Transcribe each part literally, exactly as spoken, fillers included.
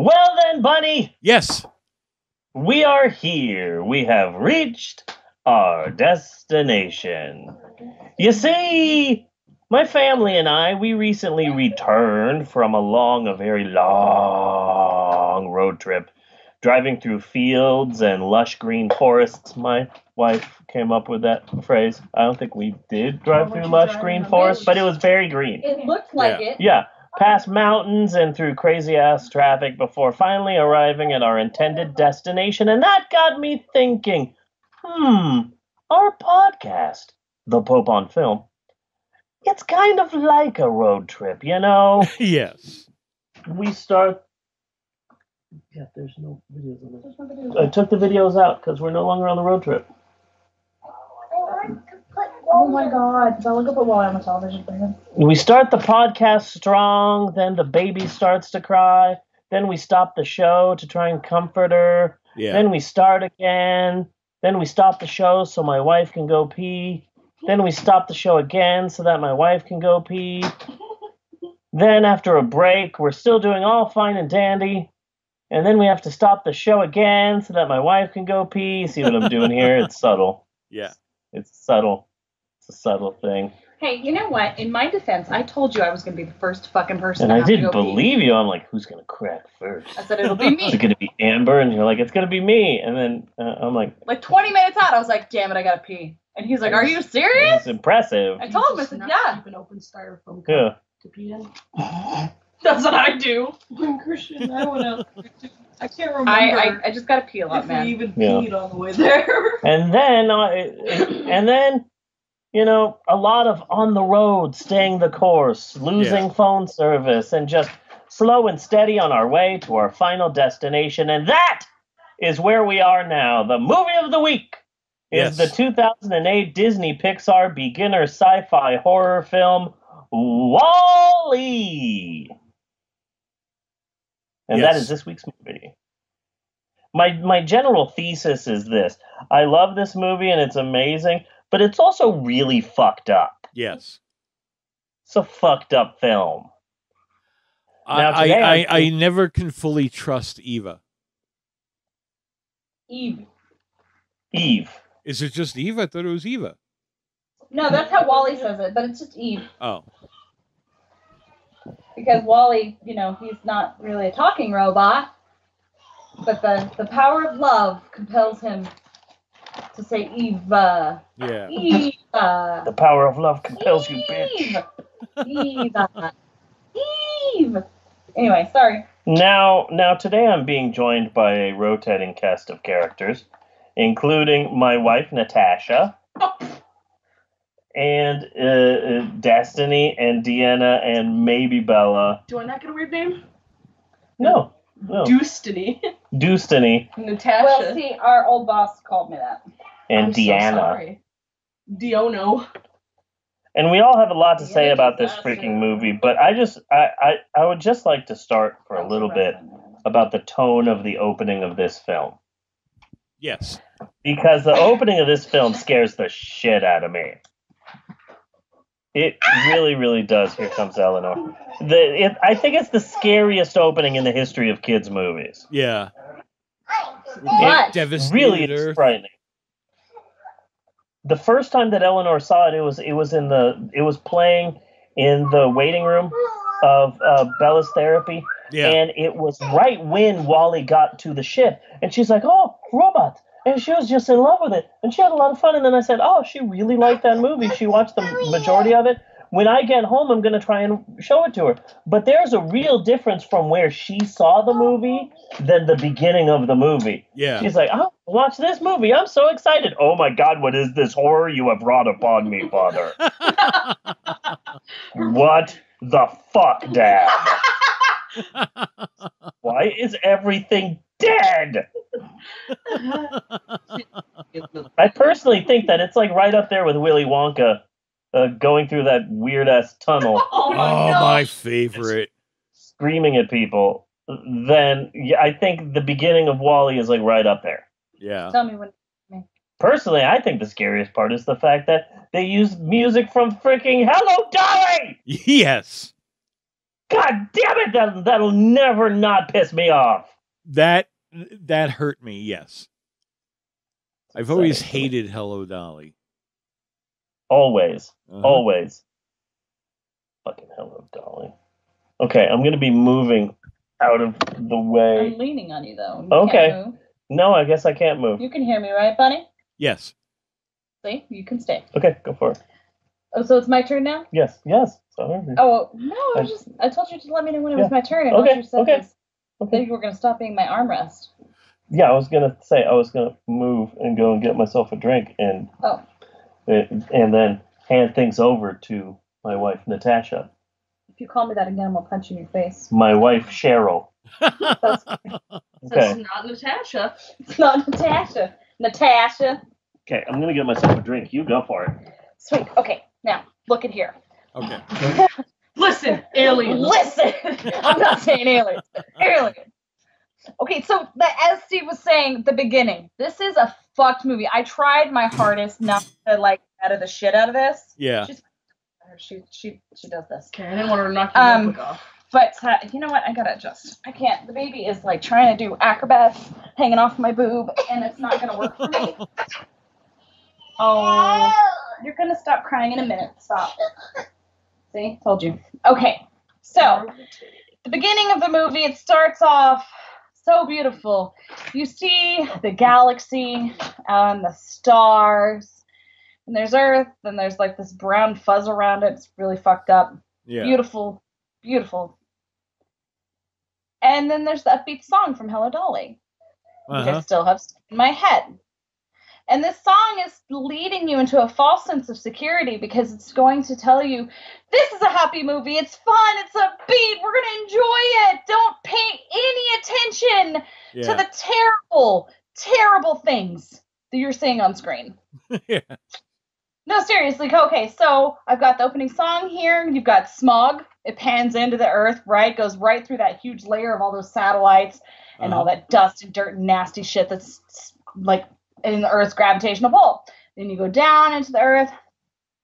Well then, Bunny. Yes. We are here. We have reached our destination. You see, my family and I, we recently returned from a long, a very long road trip. Driving through fields and lush green forests. My wife came up with that phrase. I don't think we did drive through lush green forests, but it was very green. It looked like it. Yeah. Past mountains and through crazy-ass traffic before finally arriving at our intended destination. And that got me thinking, hmm, our podcast, The Pope on Film, it's kind of like a road trip, you know? Yes. We start... Yeah, there's no videos on this. No videos. I took the videos out because we're no longer on the road trip. Oh my God! So look up at Wall-E on the television for him. We start the podcast strong, then the baby starts to cry, then we stop the show to try and comfort her. Yeah. Then we start again. Then we stop the show so my wife can go pee. Then we stop the show again so that my wife can go pee. Then after a break, we're still doing all fine and dandy. And then we have to stop the show again so that my wife can go pee. See what I'm doing here? It's subtle. Yeah. It's subtle. It's a subtle thing. Hey, you know what? In my defense, I told you I was going to be the first fucking person. And I didn't believe you. I'm like, who's going to crack first? I said, it'll be me. Is it going to be Amber? And you're like, it's going to be me. And then uh, I'm like. Like twenty minutes out, I was like, damn it, I got to pee. And he's like, are you serious? It's impressive. I told him, I said, yeah. An open styrofoam cup to pee in. That's what I do. I'm Christian. I don't know. I can't remember. I, I, I just got to pee a lot, man. We even yeah. peed on the way there. And then, uh, and then, you know, a lot of on the road, staying the course, losing yeah. phone service, and just slow and steady on our way to our final destination. And that is where we are now. The movie of the week is yes. the two thousand eight Disney Pixar beginner sci-fi horror film, WALL-E. And yes. that is this week's movie. My my general thesis is this. I love this movie and it's amazing, but it's also really fucked up. Yes. It's a fucked up film. I now, today, I, I, I, I never can fully trust Eva. Eve. Eve. Is it just Eve? I thought it was Eva. No, that's how Wall-E says it, but it's just Eve. Oh. Because Wall-E, you know, he's not really a talking robot, but the, the power of love compels him to say Eva. Yeah. Eva. The power of love compels Eve. You, bitch. Eva. Eve. Anyway, sorry. Now, now today I'm being joined by a rotating cast of characters, including my wife, Natasha. Oh. And uh, Destiny and Deanna and maybe Bella. Do I not get a weird name? No. no. Destiny. Destiny. Natasha. Well, see, our old boss called me that. And I'm Deanna. So sorry. Deono. And we all have a lot to Deanna say about this freaking movie, but I just, I, I, I would just like to start for That's a little bit about the tone of the opening of this film. Yes. Because the opening of this film scares the shit out of me. It really, really does. Here comes Eleanor. The, it, I think it's the scariest opening in the history of kids' movies. Yeah. It devastated really is frightening. The first time that Eleanor saw it, it was it was in the it was playing in the waiting room of uh, Bella's therapy, yeah. and it was right when Wall-E got to the ship, and she's like, "Oh, robot." And she was just in love with it. And she had a lot of fun. And then I said, oh, she really liked that movie. She watched the majority of it. When I get home, I'm going to try and show it to her. But there's a real difference from where she saw the movie than the beginning of the movie. Yeah. She's like, oh, watch this movie. I'm so excited. Oh, my God, what is this horror you have brought upon me, Father? What the fuck, Dad? Why is everything dead? I personally think that it's like right up there with Willy Wonka uh, going through that weird-ass tunnel. Oh, my, oh, my favorite. Screaming at people. Then yeah, I think the beginning of WALL-E is like right up there. Yeah. Tell me what. Personally, I think the scariest part is the fact that they use music from freaking Hello, Dolly! Yes. God damn it, that, that'll never not piss me off. That that hurt me, yes. I've That's always funny. hated Hello, Dolly. Always. Uh-huh. Always. Fucking Hello, Dolly. Okay, I'm going to be moving out of the way. I'm leaning on you, though. You okay. No, I guess I can't move. You can hear me, right, Bunny? Yes. See? You can stay. Okay, go for it. Oh, so it's my turn now? Yes, yes. Sorry. Oh, no, I was just, I told you to let me know when it yeah. was my turn. Okay, okay. This, okay. You were going to stop being my armrest. Yeah, I was going to say I was going to move and go and get myself a drink and oh. and, and then hand things over to my wife, Natasha. If you call me that again, I'll punch you in your face. My wife, Cheryl. That's, okay. It's not Natasha. It's not Natasha. Natasha. Okay, I'm going to get myself a drink. You go for it. Sweet. Okay, now, look at here. Okay. Listen, aliens. Listen. I'm not saying aliens. Aliens. Okay, so the, as Steve was saying at the beginning, this is a fucked movie. I tried my hardest not to, like, edit the shit out of this. Yeah. She's, she, she, she does this. Okay, I didn't want her to knock your um, notebook off. But uh, you know what? I gotta adjust. I can't. The baby is like trying to do acrobats, hanging off my boob, and it's not gonna work for me. Oh, you're gonna stop crying in a minute. Stop. See, told you. Okay, so the beginning of the movie, it starts off so beautiful. You see the galaxy and the stars, and there's Earth, and there's like this brown fuzz around it. It's really fucked up. Yeah. Beautiful, beautiful. And then there's the upbeat song from Hello Dolly, uh-huh. which I still have in my head. And this song is leading you into a false sense of security because it's going to tell you, this is a happy movie. It's fun. It's upbeat. We're going to enjoy it. Don't pay any attention yeah. to the terrible, terrible things that you're seeing on screen. yeah. No, seriously. Okay, so I've got the opening song here. You've got smog. It pans into the Earth, right? Goes right through that huge layer of all those satellites and uh-huh. all that dust and dirt and nasty shit that's like in the Earth's gravitational pull. Then you go down into the Earth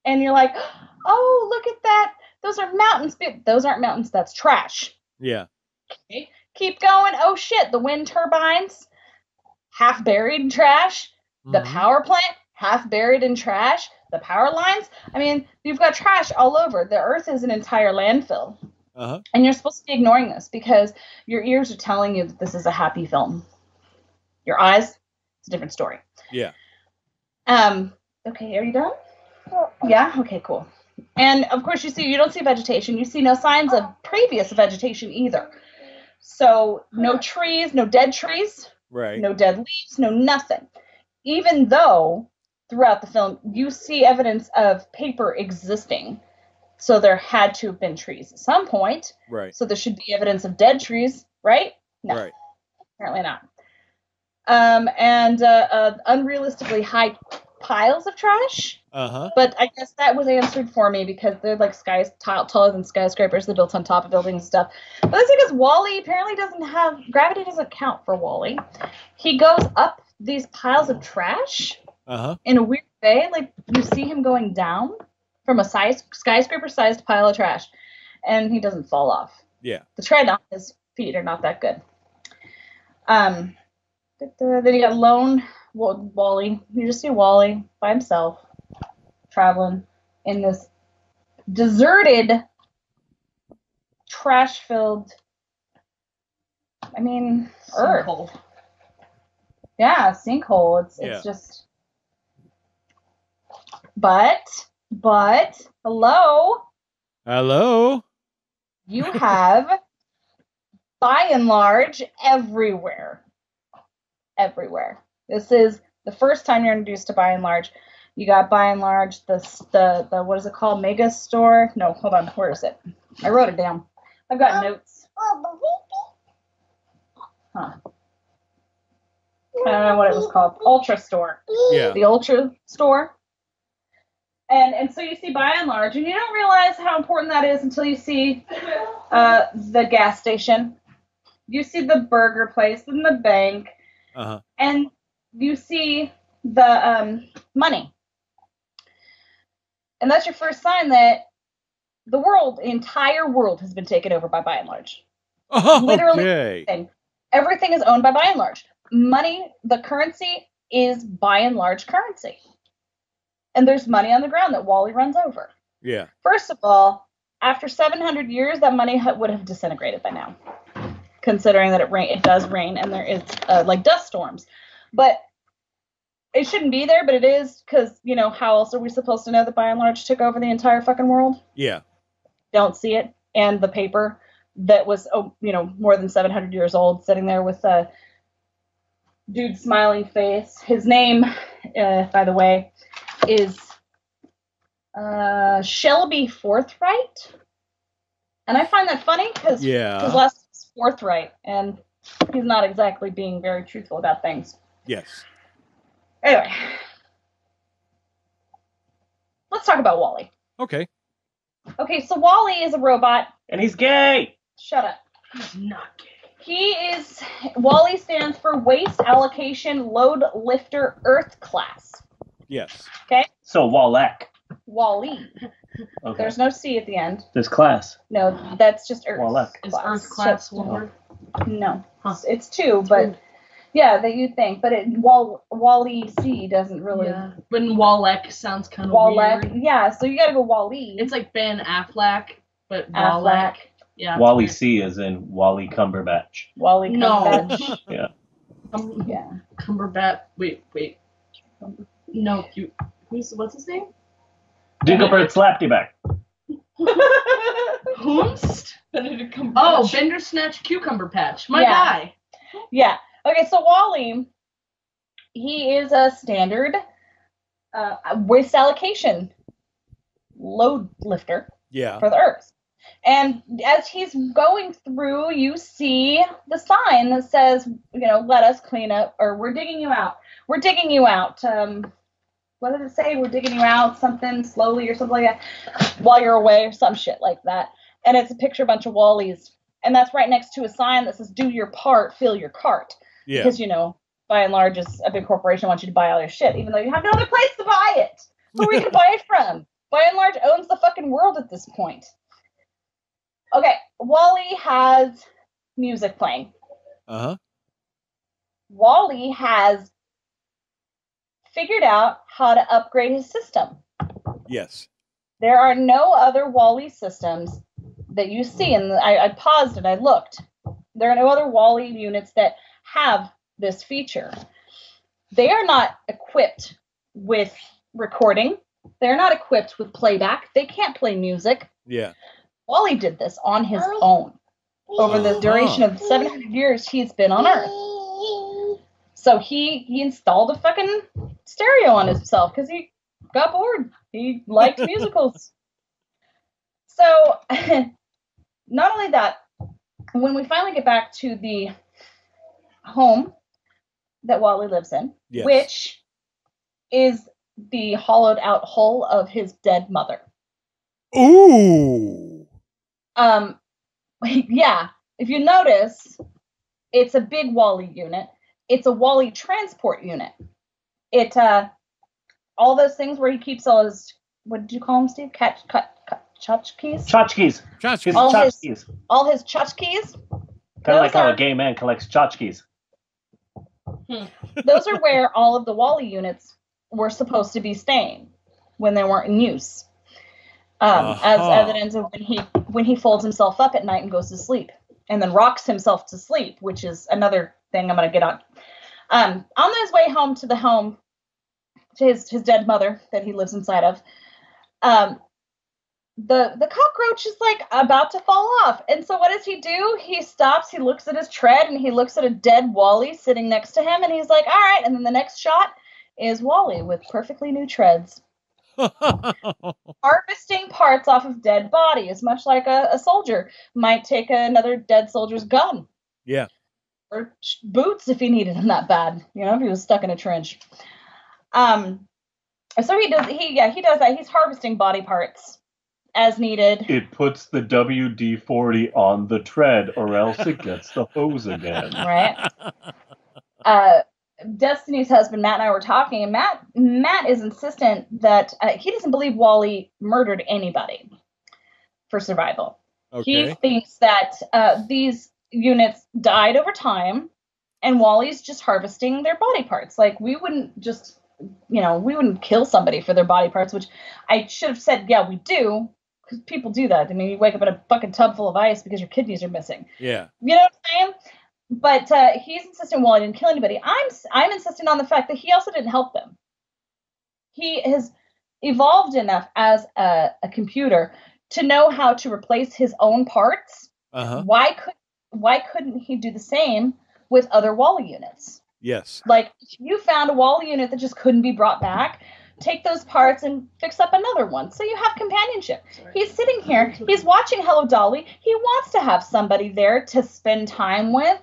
and you're like, oh, look at that. Those are mountains. Those aren't mountains. That's trash. Yeah. Okay. Keep going. Oh, shit. The wind turbines, half buried in trash. Mm-hmm. The power plant, half buried in trash. The power lines. I mean, you've got trash all over. The Earth is an entire landfill. Uh-huh. And you're supposed to be ignoring this because your ears are telling you that this is a happy film. Your eyes, it's a different story. Yeah. Um. Okay, are you done? Yeah? Okay, cool. And, of course, you see, you don't see vegetation. You see no signs of previous vegetation either. So no trees, no dead trees. Right. No dead leaves, no nothing. Even though throughout the film, you see evidence of paper existing. So there had to have been trees at some point. Right. So there should be evidence of dead trees, right? No. Right. Apparently not. Um, and uh, uh, unrealistically high piles of trash. Uh-huh. But I guess that was answered for me because they're like skies t- taller than skyscrapers. They're built on top of buildings and stuff. But that's because Wall-E apparently doesn't have gravity. Doesn't count for Wall-E. He goes up these piles of trash uh-huh. in a weird way. Like you see him going down from a size skyscraper-sized pile of trash, and he doesn't fall off. Yeah. The tread on his feet are not that good. Um. Then you got Lone Wall-E. You just see Wall-E by himself traveling in this deserted, trash-filled, I mean, Earth. Sinkhole. Yeah, sinkhole. It's yeah. it's just... But, but, hello? Hello? You have, by and large, everywhere. Everywhere. This is the first time you're introduced to By and Large. You got By and Large, the the, the what is it called? Mega store? No, hold on. Where is it? I wrote it down. I've got um, notes. Huh. I don't know what it was called. Ultra store. Yeah. The Ultra store. And and so you see By and Large, and you don't realize how important that is until you see uh, the gas station. You see the burger place and the bank. Uh-huh. And you see the um, money. And that's your first sign that the world, the entire world has been taken over by By and Large. Oh, literally, okay. everything. everything is owned by By and Large. Money, the currency is By and Large currency. And there's money on the ground that WALL-E runs over. Yeah. First of all, after seven hundred years, that money ha- would have disintegrated by now, considering that it rain, it does rain, and there is uh, like dust storms. But it shouldn't be there, but it is, because, you know, how else are we supposed to know that By and Large took over the entire fucking world? Yeah. Don't see it. And the paper that was, oh, you know, more than seven hundred years old, sitting there with a dude's smiling face. His name, uh, by the way, is uh, Shelby Forthright. And I find that funny, because yeah. his last name is Forthright, and he's not exactly being very truthful about things. Yes. Anyway, let's talk about WALL-E. Okay. Okay, so WALL-E is a robot. And he's gay! Shut up. He's not gay. He is, WALL-E stands for Waste Allocation Load Lifter Earth Class. Yes. Okay? So WALL-E. WALL-E. Okay. There's no C at the end. There's class. No, that's just Earth WALL-E. Is Earth class one word? No. Huh. It's, it's two, it's but... Weird. Yeah, that you think, but it wall WALL-E C doesn't really. Yeah. When WALL-E sounds kind of weird. Yeah, so you gotta go WALL-E. It's like Ben Affleck, but WALL-E. Yeah. WALL-E C is in WALL-E Cumberbatch. WALL-E Cumberbatch. No. yeah. Um, yeah. Cumberbatch. Wait, wait. Cumber- no, you. Who's what's his name? Dinkelbert Slapdyback. Whomst? Benedict Cumberbatch. Oh, Bendersnatch Cucumber Patch. My yeah. guy. Yeah. Okay, so WALL-E, he is a standard uh, waste allocation load lifter yeah. for the Earth. And as he's going through, you see the sign that says, you know, let us clean up, or we're digging you out. We're digging you out. Um, what did it say? We're digging you out something slowly or something like that while you're away or some shit like that. And it's a picture of a bunch of WALL-Es. And that's right next to a sign that says, do your part, fill your cart. Yeah. Because, you know, By and Large, is a big corporation wants you to buy all your shit, even though you have no other place to buy it. Where we can buy it from. By and Large owns the fucking world at this point. Okay, WALL-E has music playing. Uh-huh. WALL-E has figured out how to upgrade his system. Yes. There are no other WALL-E systems that you see, and I, I paused and I looked. There are no other WALL-E units that have this feature. They are not equipped with recording. They're not equipped with playback. They can't play music. Yeah. WALL-E did this on his own. Over the duration of seven hundred years he's been on Earth. So he, he installed a fucking stereo on himself because he got bored. He liked musicals. So not only that, when we finally get back to the home that WALL-E lives in, yes. which is the hollowed out hull of his dead mother. Ooh. Um, yeah. If you notice, it's a big WALL-E unit. It's a WALL-E transport unit. It, uh, all those things where he keeps all his, what did you call them, Steve? Catch, cut, cut. Tchotchkes? Tchotchkes. Tchotchkes. All tchotchkes. His, all his tchotchkes. Kind of like how are, a gay man collects tchotchkes. Hmm. Those are where all of the WALL-E units were supposed to be staying when they weren't in use. Um, uh-huh. As evidence of when he when he folds himself up at night and goes to sleep. And then rocks himself to sleep, which is another thing I'm going to get on. Um, on his way home to the home, to his, his dead mother that he lives inside of, um, The the cockroach is like about to fall off. And so what does he do? He stops, he looks at his tread, and he looks at a dead WALL-E sitting next to him, and he's like, all right. And then the next shot is WALL-E with perfectly new treads. Harvesting parts off of dead bodies, much like a, a soldier might take another dead soldier's gun. Yeah. Or boots if he needed them that bad. You know, if he was stuck in a trench. Um. So he does, He yeah, he does that. He's harvesting body parts. As needed. It puts the W D forty on the tread, or else it gets the hose again. Right. Uh, Destiny's husband, Matt, and I were talking, and Matt Matt is insistent that uh, he doesn't believe WALL-E murdered anybody. for survival. Okay. He thinks that uh, these units died over time, and Wall-E's just harvesting their body parts. Like, we wouldn't just, you know, we wouldn't kill somebody for their body parts, which I should have said, yeah, we do, because people do that. I mean, you wake up in a fucking tub full of ice because your kidneys are missing. Yeah. You know what I'm saying? But uh, he's insisting Wall-E didn't kill anybody. I'm I'm insisting on the fact that he also didn't help them. He has evolved enough as a, a computer to know how to replace his own parts. Uh-huh. Why could why couldn't he do the same with other Wall-E units? Yes. Like, if you found a Wall-E unit that just couldn't be brought back, take those parts and fix up another one. So you have companionship. Sorry. He's sitting here. He's watching Hello, Dolly. He wants to have somebody there to spend time with.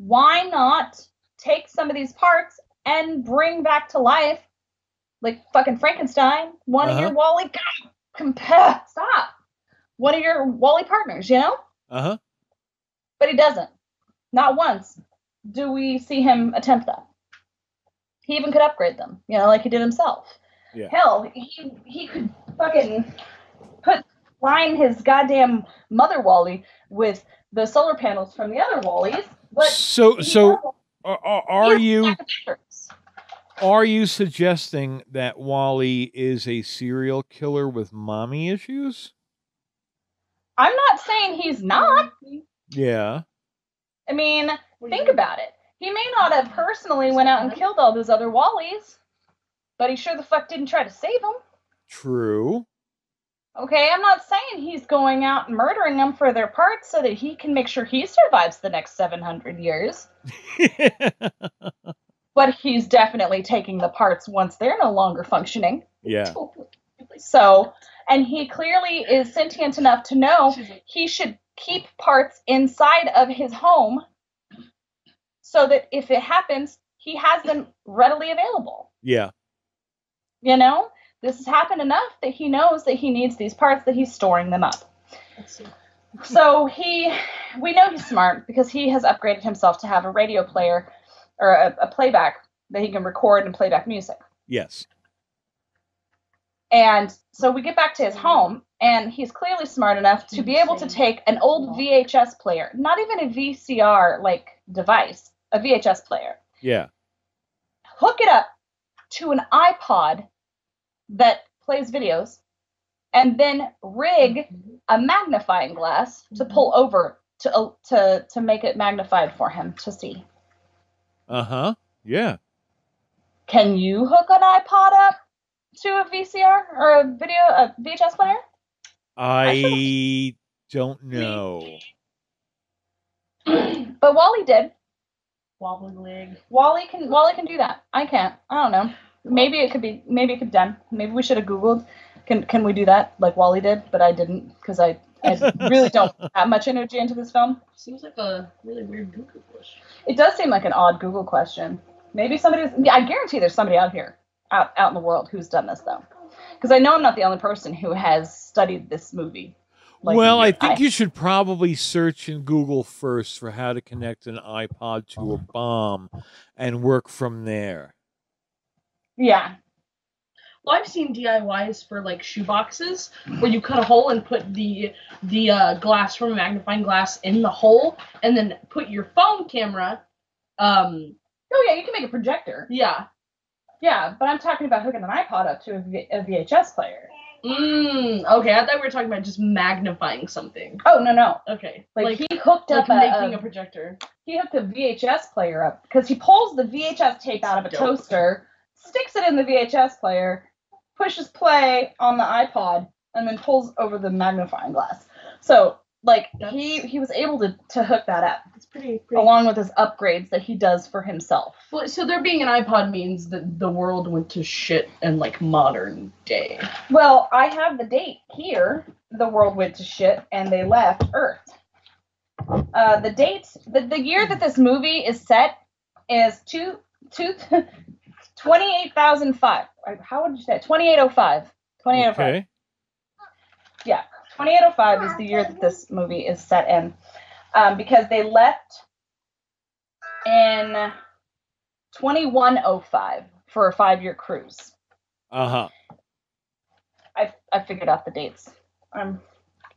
Why not take some of these parts and bring back to life, like fucking Frankenstein, one uh-huh. of your Wall-E God, compare, stop. One of your Wall-E partners, you know? Uh-huh. But he doesn't. Not once do we see him attempt that. He even could upgrade them, you know, like he did himself. Yeah. Hell, he he could fucking put line his goddamn mother Wall-E with the solar panels from the other Wall-Es. But so so are, are you are you suggesting that Wall-E is a serial killer with mommy issues? I'm not saying he's not. Yeah. I mean, think about it. He may not have personally went out and killed all those other Wall-Es, but he sure the fuck didn't try to save them. True. Okay, I'm not saying he's going out and murdering them for their parts so that he can make sure he survives the next seven hundred years. But he's definitely taking the parts once they're no longer functioning. Yeah. So, and he clearly is sentient enough to know he should keep parts inside of his home so that if it happens, he has them readily available. Yeah. You know? This has happened enough that he knows that he needs these parts, that he's storing them up. So he, we know he's smart because he has upgraded himself to have a radio player or a, a playback that he can record and play back music. Yes. And so we get back to his home, and he's clearly smart enough to be able to take an old V H S player, not even a V C R like device, a V H S player. Yeah. Hook it up to an iPod that plays videos, and then rig a magnifying glass to pull over to uh, to to make it magnified for him to see. Uh-huh. Yeah. Can you hook an iPod up to a V C R or a video a V H S player? I, I don't know. But Wall-E did. Wobbly leg. Wall-E can Wall-E can do that. I can't. I don't know. Maybe it could be, maybe it could be done. Maybe we should have Googled, can can we do that like Wall-E did? But I didn't, because I, I really don't have much energy into this film. Seems like a really weird Google question. It does seem like an odd Google question. Maybe somebody's, I guarantee there's somebody out here, out, out in the world who's done this, though. Because I know I'm not the only person who has studied this movie. Like, well, I think I, you should probably search in Google first for how to connect an iPod to a bomb and work from there. Yeah. Well, I've seen D I Ys for like shoeboxes where you cut a hole and put the the uh, glass from a magnifying glass in the hole, and then put your phone camera. Um, oh yeah, you can make a projector. Yeah. Yeah, but I'm talking about hooking an iPod up to a, v a V H S player. Mm, okay, I thought we were talking about just magnifying something. Oh no no. Okay. Like, like he hooked like up making a, a projector. He hooked a V H S player up because he pulls the V H S tape out of a Dope. toaster. Sticks it in the V H S player, pushes play on the iPod, and then pulls over the magnifying glass. So, like, That's, he he was able to, to hook that up. It's pretty, pretty along with his upgrades that he does for himself. Well, so there being an iPod means that the world went to shit in, like, modern day. Well, I have the date here. The world went to shit, and they left Earth. Uh, the date, the, the year that this movie is set is two... two twenty-eight thousand five. How would you say it? twenty-eight oh five. twenty-eight oh five. Okay. Yeah. twenty-eight oh five is the year that this movie is set in. Um, because they left in twenty-one oh five for a five-year cruise. Uh-huh. I I figured out the dates. I'm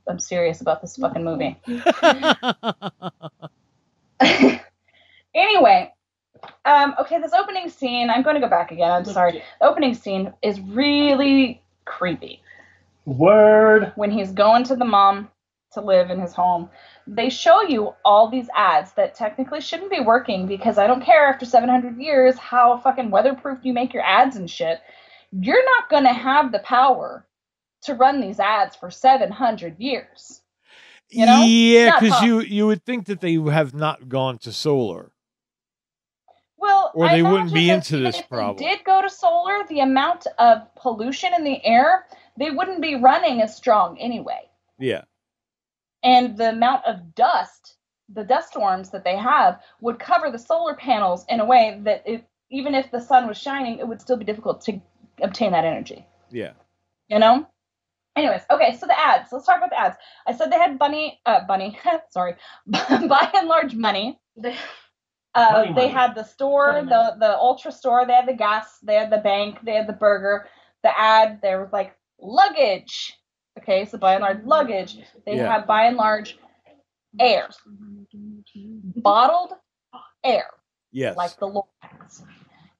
I'm serious about this fucking movie. Anyway, um, okay, this opening scene, I'm going to go back again. I'm sorry. The opening scene is really creepy. Word. When he's going to the mom to live in his home, they show you all these ads that technically shouldn't be working because I don't care after seven hundred years how fucking weatherproof you make your ads and shit. You're not going to have the power to run these ads for seven hundred years. You know? Yeah, because you, you would think that they have not gone to solar. Well, or they wouldn't be into this problem. If they did go to solar, the amount of pollution in the air, they wouldn't be running as strong anyway. Yeah. And the amount of dust, the dust storms that they have, would cover the solar panels in a way that if, even if the sun was shining, it would still be difficult to obtain that energy. Yeah. You know? Anyways, okay, so the ads. Let's talk about the ads. I said they had bunny, uh, bunny, sorry, by and large money. They, uh, money, they money. had the store, money, the, money. the Ultra store, they had the gas, they had the bank, they had the burger, the ad, there was like luggage. Okay, so by and large luggage. They yeah. had by and large air. Bottled air. Yes. Like the Lorax.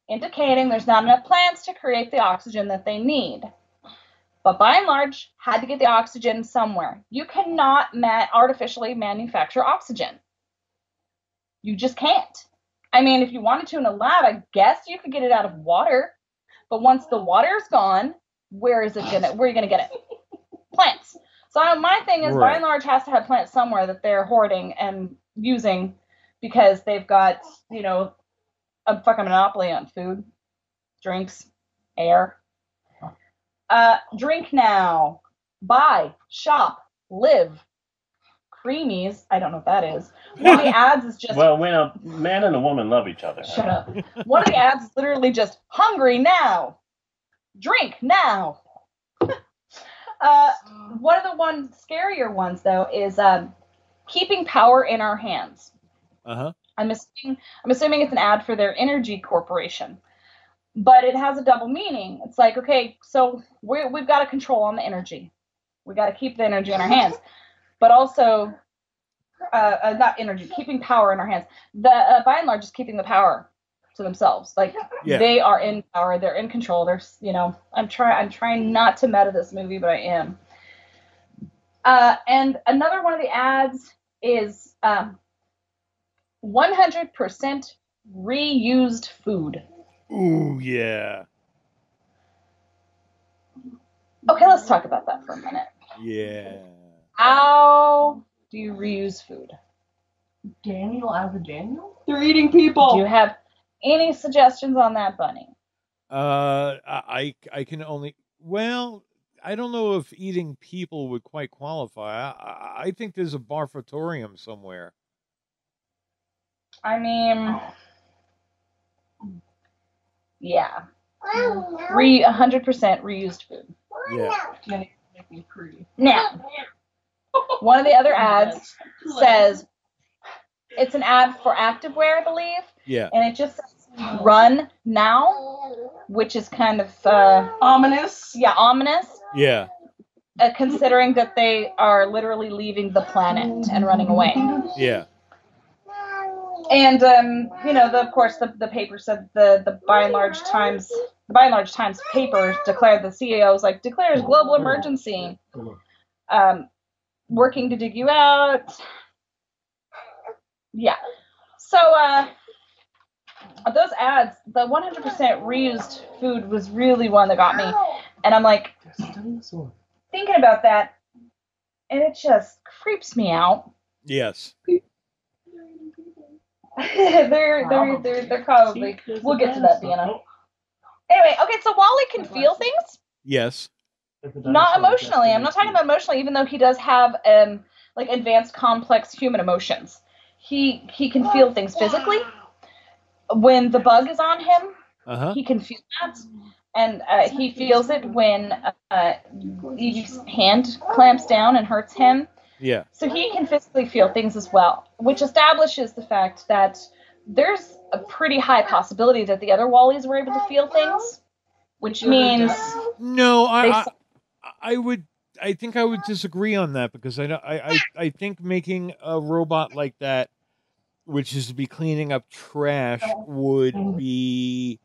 Indicating there's not enough plants to create the oxygen that they need. But by and large, had to get the oxygen somewhere. You cannot ma- artificially manufacture oxygen. You just can't. I mean, if you wanted to in a lab, I guess you could get it out of water. But once the water's gone, where is it gonna? Where are you gonna get it? Plants. So my thing is, right. by and large, has to have plants somewhere that they're hoarding and using because they've got, you know, a fucking monopoly on food, drinks, air. Uh, drink now, buy, shop, live, creamies. I don't know what that is. One of the ads is just... Well, when a man and a woman love each other. Shut up. One of the ads is literally just, hungry now, drink now. uh, one of the one scarier ones, though, is um, keeping power in our hands. Uh-huh. I'm assuming, I'm assuming it's an ad for their energy corporation. But it has a double meaning. It's like, okay, so we're, we've got to control on the energy. We've got to keep the energy in our hands. But also, uh, uh, not energy, keeping power in our hands. The uh, by and large is keeping the power to themselves. Like, yeah. they are in power. They're in control. They're, you know, I'm, try- I'm trying not to meta this movie, but I am. Uh, and another one of the ads is um, one hundred percent reused food. Ooh, yeah. Okay, let's talk about that for a minute. Yeah. How do you reuse food? Daniel as a Daniel? They're eating people. Do you have any suggestions on that, Bunny? Uh, I, I can only... Well, I don't know if eating people would quite qualify. I, I think there's a barfatorium somewhere. I mean... Yeah. Re a hundred percent reused food. Yeah. Now, one of the other ads says it's an ad for activewear, I believe. Yeah. And it just says run now, which is kind of uh, ominous. Yeah, ominous. Yeah. Uh, considering that they are literally leaving the planet and running away. Yeah. And, um, you know, the, of course, the, the paper said the, the by and large times, the by and large times paper declared the C E O's like declares global emergency, um, working to dig you out. Yeah. So, uh, those ads, the one hundred percent reused food was really one that got me. And I'm like, thinking about that, and it just creeps me out. Yes. they're, they're, they're, they're probably, we'll get to that, Deanna. Anyway, okay, so Wally can feel things. Yes. Not emotionally. I'm not talking about emotionally, even though he does have, um, like, advanced, complex human emotions. He he can feel things physically. When the bug is on him, uh-huh. he can feel that. And uh, he feels it when uh, Eve's hand clamps down and hurts him. Yeah. So he can physically feel things as well, which establishes the fact that there's a pretty high possibility that the other Wall-Es were able to feel things, which means no, I, I, I would I think I would disagree on that, because I, I, I, I think making a robot like that, which is to be cleaning up trash, would be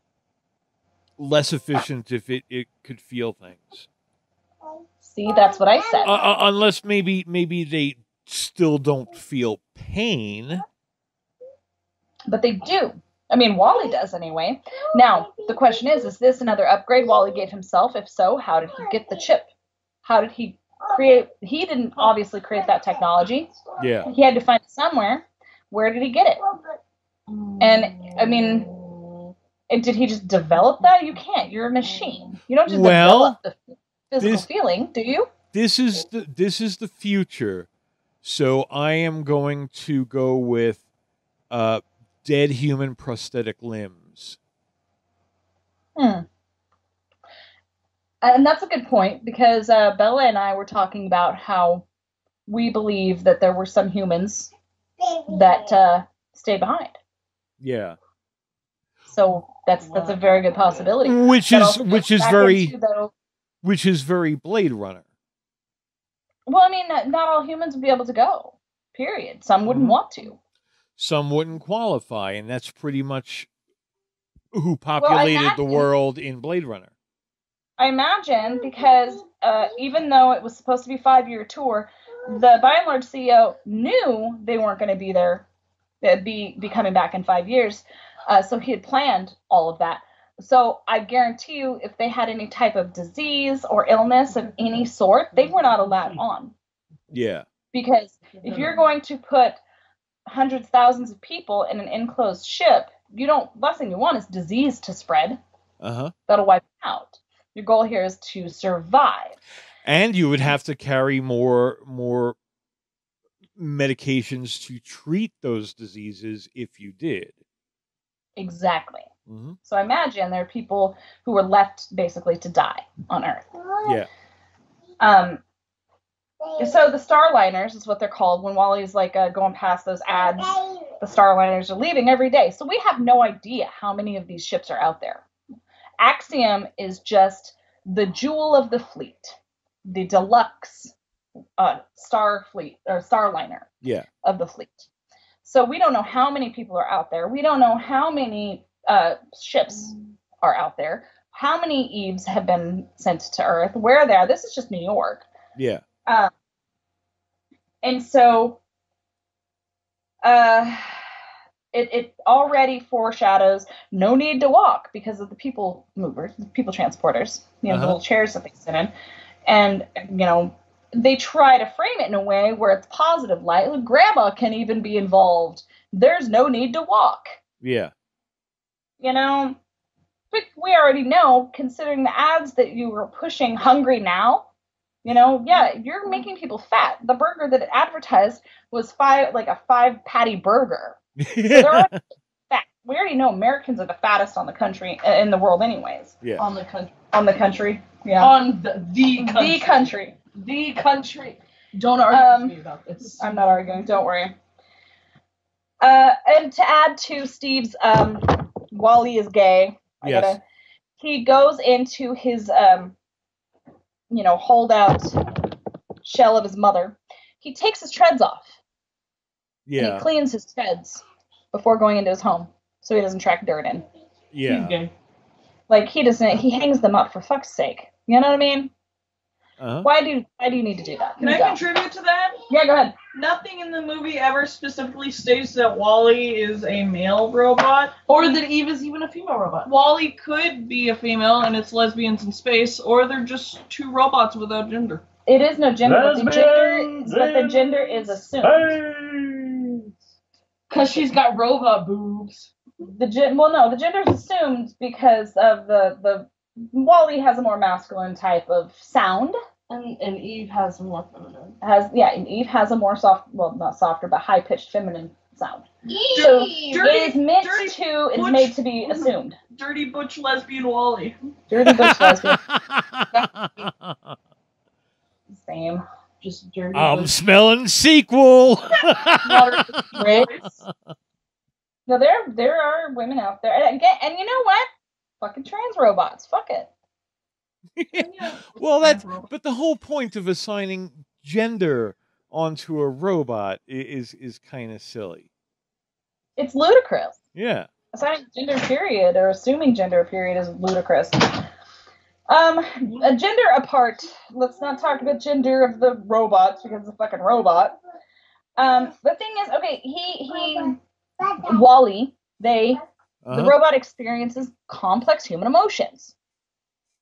less efficient if it, it could feel things. See, that's what I said. Uh, uh, unless maybe maybe they still don't feel pain. But they do. I mean, WALL-E does anyway. Now, the question is, is this another upgrade WALL-E gave himself? If so, how did he get the chip? How did he create? He didn't obviously create that technology. Yeah. He had to find it somewhere. Where did he get it? And, I mean, did he just develop that? You can't. You're a machine. You don't just well, develop the physical this, feeling, do you? This is the, this is the future. So I am going to go with... Uh, dead human prosthetic limbs. Hmm. And that's a good point, because uh, Bella and I were talking about how we believe that there were some humans that uh, stay behind. Yeah. So that's that's a very good possibility. Which is which is very into, though, which is very Blade Runner. Well, I mean, not, not all humans would be able to go. Period. Some wouldn't mm-hmm. want to. Some wouldn't qualify, and that's pretty much who populated well, imagine, the world in Blade Runner. I imagine, because uh, even though it was supposed to be a five-year tour, the By and Large C E O knew they weren't going to be there, they'd be, be coming back in five years, uh, so he had planned all of that. So I guarantee you, if they had any type of disease or illness of any sort, they were not allowed on. Yeah. Because if you're going to put... hundreds, thousands of people in an enclosed ship, you don't, last thing you want is disease to spread. Uh-huh. That'll wipe it out. Your goal here is to survive. And you would have to carry more, more medications to treat those diseases if you did. Exactly. Mm-hmm. So I imagine there are people who were left basically to die on Earth. Yeah. Um, So the Starliners is what they're called. When Wally's like uh, going past those ads, the Starliners are leaving every day. So we have no idea how many of these ships are out there. Axiom is just the jewel of the fleet, the deluxe uh, star fleet or Starliner yeah. of the fleet. So we don't know how many people are out there. We don't know how many uh, ships are out there. How many Eves have been sent to Earth? Where are they? This is just New York. Yeah. Um, and so, uh, it, it already foreshadows no need to walk because of the people movers, the people transporters, you know, uh-huh. the little chairs that they sit in. And, you know, they try to frame it in a way where it's positive light. Like, grandma can even be involved. There's no need to walk. Yeah. You know, but we already know, considering the ads that you were pushing, Hungry Now. You know, yeah, you're making people fat. The burger that it advertised was five, like a five patty burger. So they're already fat. We already know Americans are the fattest on the country in the world, anyways. Yeah. On the country. On the country. Yeah. On the, the country. The country. The country. Don't argue um, with me about this. I'm not arguing. Don't worry. Uh, and to add to Steve's, um, WALL-E is gay. I yes. Gotta, he goes into his um. you know, holdout shell of his mother. He takes his treads off. Yeah. He cleans his treads before going into his home, so he doesn't track dirt in. Yeah. Okay. Like he doesn't. He hangs them up for fuck's sake. You know what I mean? Uh-huh. Why do Why do you need to do that? Can I contribute to that? Yeah, go ahead. Nothing in the movie ever specifically states that WALL-E is a male robot, or that Eve is even a female robot. WALL-E could be a female, and it's lesbians in space, or they're just two robots without gender. It is no gender. The gender, but the gender is assumed. Because she's got robot boobs. The gen, well, no, the gender is assumed because of the the. WALL-E has a more masculine type of sound. And, and Eve has more feminine. Has yeah, and Eve has a more soft, well, not softer, but high-pitched feminine sound. Eve! So dirty, it is meant dirty to, it's butch, made to be assumed. Dirty butch lesbian WALL-E. Dirty butch lesbian. Same. Just dirty I'm butch. Smelling sequel! No, there, there are women out there. And, and you know what? Fucking trans robots. Fuck it. Well, that's, but the whole point of assigning gender onto a robot is, is kind of silly. It's ludicrous. Yeah. Assigning gender period or assuming gender period is ludicrous. Um, gender apart. Let's not talk about gender of the robots because it's a fucking robot. Um, the thing is, okay, he, he, WALL-E, they, uh-huh. the robot experiences complex human emotions.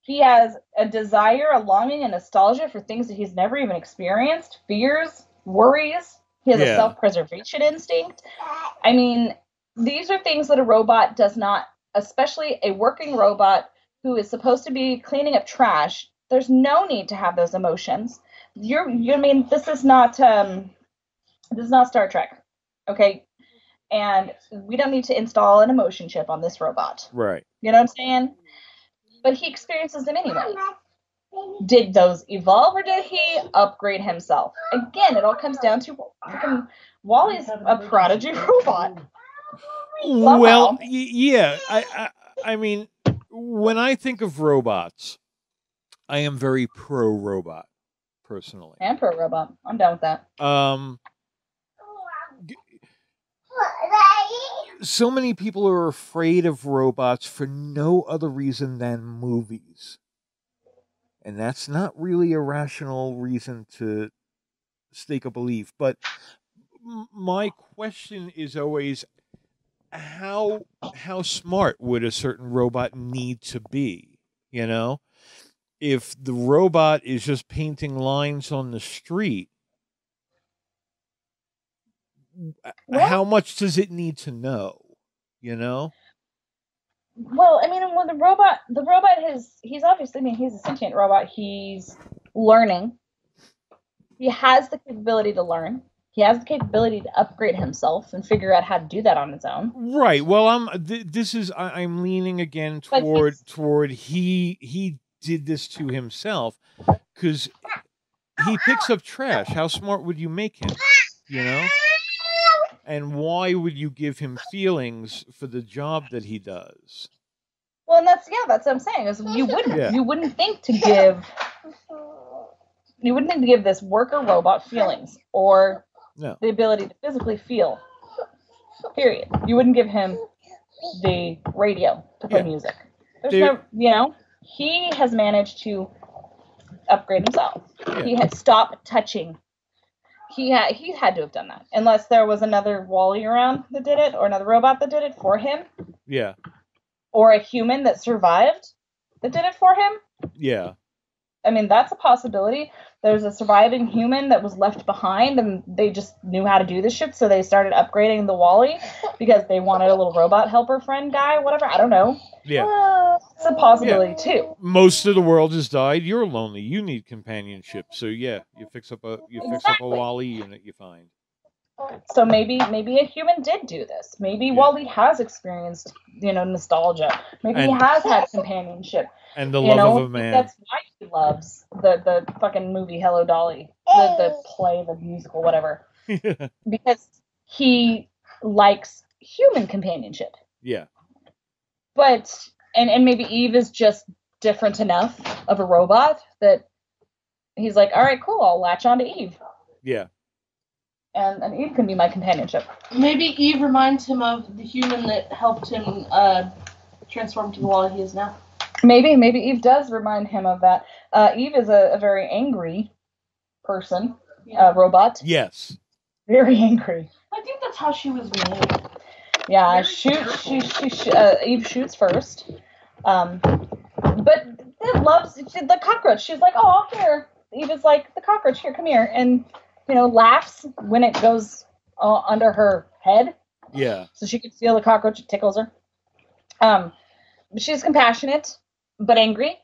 He has a desire, a longing, and nostalgia for things that he's never even experienced, fears, worries. He has yeah. a self-preservation instinct. I mean, these are things that a robot does not, especially a working robot who is supposed to be cleaning up trash. There's no need to have those emotions. You're, you I mean, this is not, um, this is not Star Trek, okay? And we don't need to install an emotion chip on this robot. Right. You know what I'm saying? But he experiences them anyway. Did those evolve or did he upgrade himself? Again, it all comes down to freaking WALL-E's a prodigy robot. Somehow. Well, yeah. I, I I mean, when I think of robots, I am very pro-robot, personally. And pro-robot. I'm down with that. Um, so many people are afraid of robots for no other reason than movies. And that's not really a rational reason to stake a belief. But my question is always, how how smart would a certain robot need to be? You know, if the robot is just painting lines on the street, well, how much does it need to know? You know? Well, I mean, well, the robot, the robot has, he's obviously, I mean, he's a sentient robot. He's learning. He has the capability to learn. He has the capability to upgrade himself and figure out how to do that on his own. Right. Well, I'm, th this is, I I'm leaning again toward, toward he, he did this to himself because he picks up trash. How smart would you make him? You know? And why would you give him feelings for the job that he does? Well, and that's, yeah, that's what I'm saying. Is you wouldn't, yeah. you wouldn't think to give, you wouldn't think to give this worker robot feelings or no. the ability to physically feel, period. You wouldn't give him the radio to play yeah. music. There's Dude. no, you know, he has managed to upgrade himself. Yeah. He has stopped touching. He had, he had to have done that. Unless there was another WALL-E around that did it, or another robot that did it for him. Yeah. Or a human that survived that did it for him. Yeah. I mean, that's a possibility. There's a surviving human that was left behind, and they just knew how to do this shit, so they started upgrading the WALL-E because they wanted a little robot helper friend guy, whatever. I don't know. Yeah. Uh, it's a possibility, yeah. too. Most of the world has died. You're lonely. You need companionship. So, yeah, you fix up a you exactly. fix up a WALL-E unit you find. So maybe maybe a human did do this. Maybe yeah. WALL-E has experienced, you know, nostalgia. Maybe and, he has had companionship. And the love you know, of a man. That's why he loves the, the fucking movie Hello, Dolly. The, the play, the musical, whatever. Yeah. Because he likes human companionship. Yeah. But, and, and maybe Eve is just different enough of a robot that he's like, all right, cool, I'll latch on to Eve. Yeah. And, and Eve can be my companionship. Maybe Eve reminds him of the human that helped him uh, transform to the WALL-E he is now. Maybe, maybe Eve does remind him of that. Uh, Eve is a, a very angry person, yeah. uh, robot. Yes. Very angry. I think that's how she was made. Yeah, shoot, she, she, she, uh, Eve shoots first. Um, but it loves the cockroach. She's like, oh, here. Eve is like, the cockroach, here, come here. And, you know, laughs when it goes uh, under her head. Yeah. So she can feel the cockroach. It tickles her. Um, she's compassionate, but angry.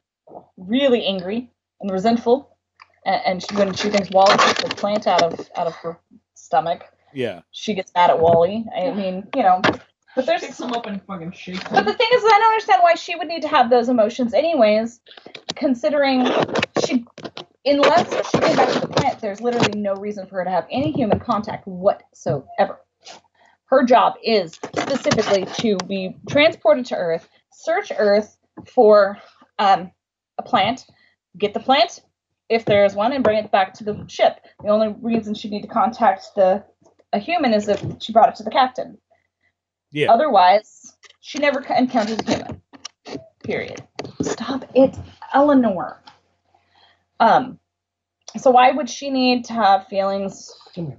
Really angry and resentful. And, and she, when she thinks WALL-E takes the plant out of, out of her stomach. Yeah, she gets mad at WALL-E. I mean, you know, but there's some open fucking shit. But the thing is, I don't understand why she would need to have those emotions, anyways. Considering she, unless she came back to the plant, there's literally no reason for her to have any human contact whatsoever. Her job is specifically to be transported to Earth, search Earth for um, a plant, get the plant, if there is one, and bring it back to the ship. The only reason she'd need to contact the a human is if she brought it to the captain. Yeah. Otherwise, she never encounters a human. Period. Stop it, Eleanor. Um. So why would she need to have feelings?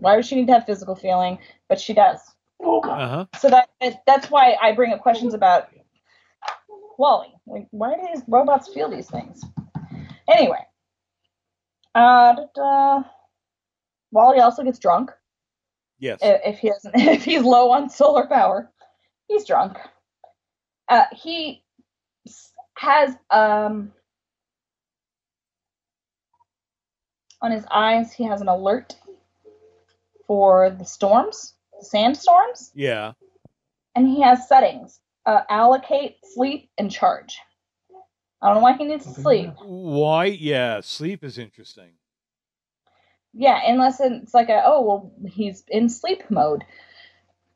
Why would she need to have physical feeling? But she does. Uh-huh. So that that's why I bring up questions about WALL-E. Like, why do these robots feel these things? Anyway, uh, da, da. WALL-E also gets drunk. Yes. If, if he hasn't, if he's low on solar power, he's drunk. Uh, he has um on his eyes. He has an alert for the storms. Sandstorms. Yeah. And he has settings. Uh, allocate, sleep, and charge. I don't know why he needs to sleep. Why? Yeah, sleep is interesting. Yeah, unless it's like, a, oh, well, he's in sleep mode.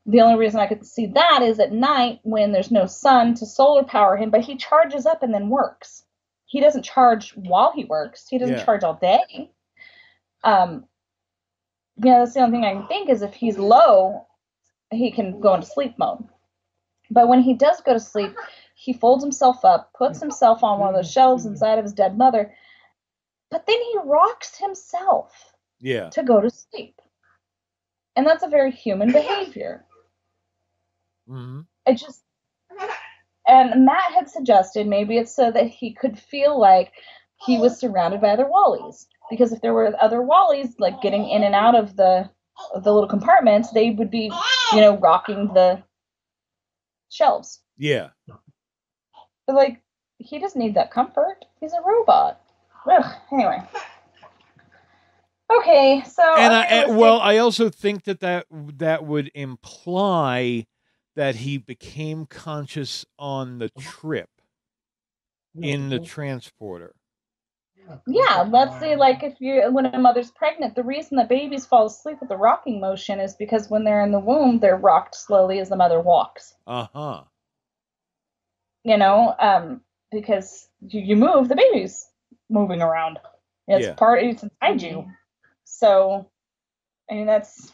The only reason I could see that is at night when there's no sun to solar power him, but he charges up and then works. He doesn't charge while he works. He doesn't yeah. charge all day. Um. Yeah, that's the only thing I can think is if he's low, he can go into sleep mode. But when he does go to sleep, he folds himself up, puts himself on one of those shelves inside of his dead mother, but then he rocks himself yeah. to go to sleep. And that's a very human behavior. Mm-hmm. It just, and Matt had suggested maybe it's so that he could feel like he was surrounded by other WALL-Es. Because if there were other WALL-Es like getting in and out of the of the little compartments, they would be, you know, rocking the shelves. Yeah. But like, he doesn't need that comfort. He's a robot. Ugh. Anyway. Okay. So. And I, and, well, I also think that, that that would imply that he became conscious on the trip in the transporter. Yeah, let's say like if you when a mother's pregnant, the reason that babies fall asleep with the rocking motion is because when they're in the womb, they're rocked slowly as the mother walks. Uh-huh. You know, um, because you, you move, the baby's moving around. It's yeah. part it's inside you. So I mean that's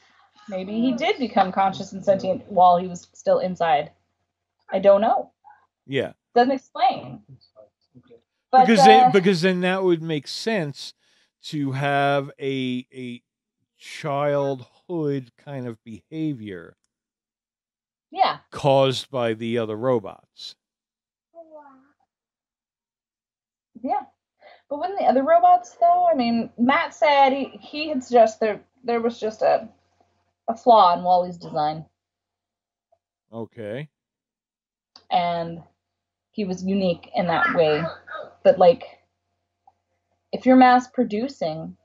maybe he did become conscious and sentient while he was still inside. I don't know. Yeah. Doesn't explain. But, because, uh, then, because then that would make sense to have a a childhood kind of behavior yeah. caused by the other robots. Yeah. But wouldn't the other robots, though? I mean, Matt said he, he had suggested there, there was just a, a flaw in WALL-E's design. Okay. And he was unique in that way. But, like, if you're mass producing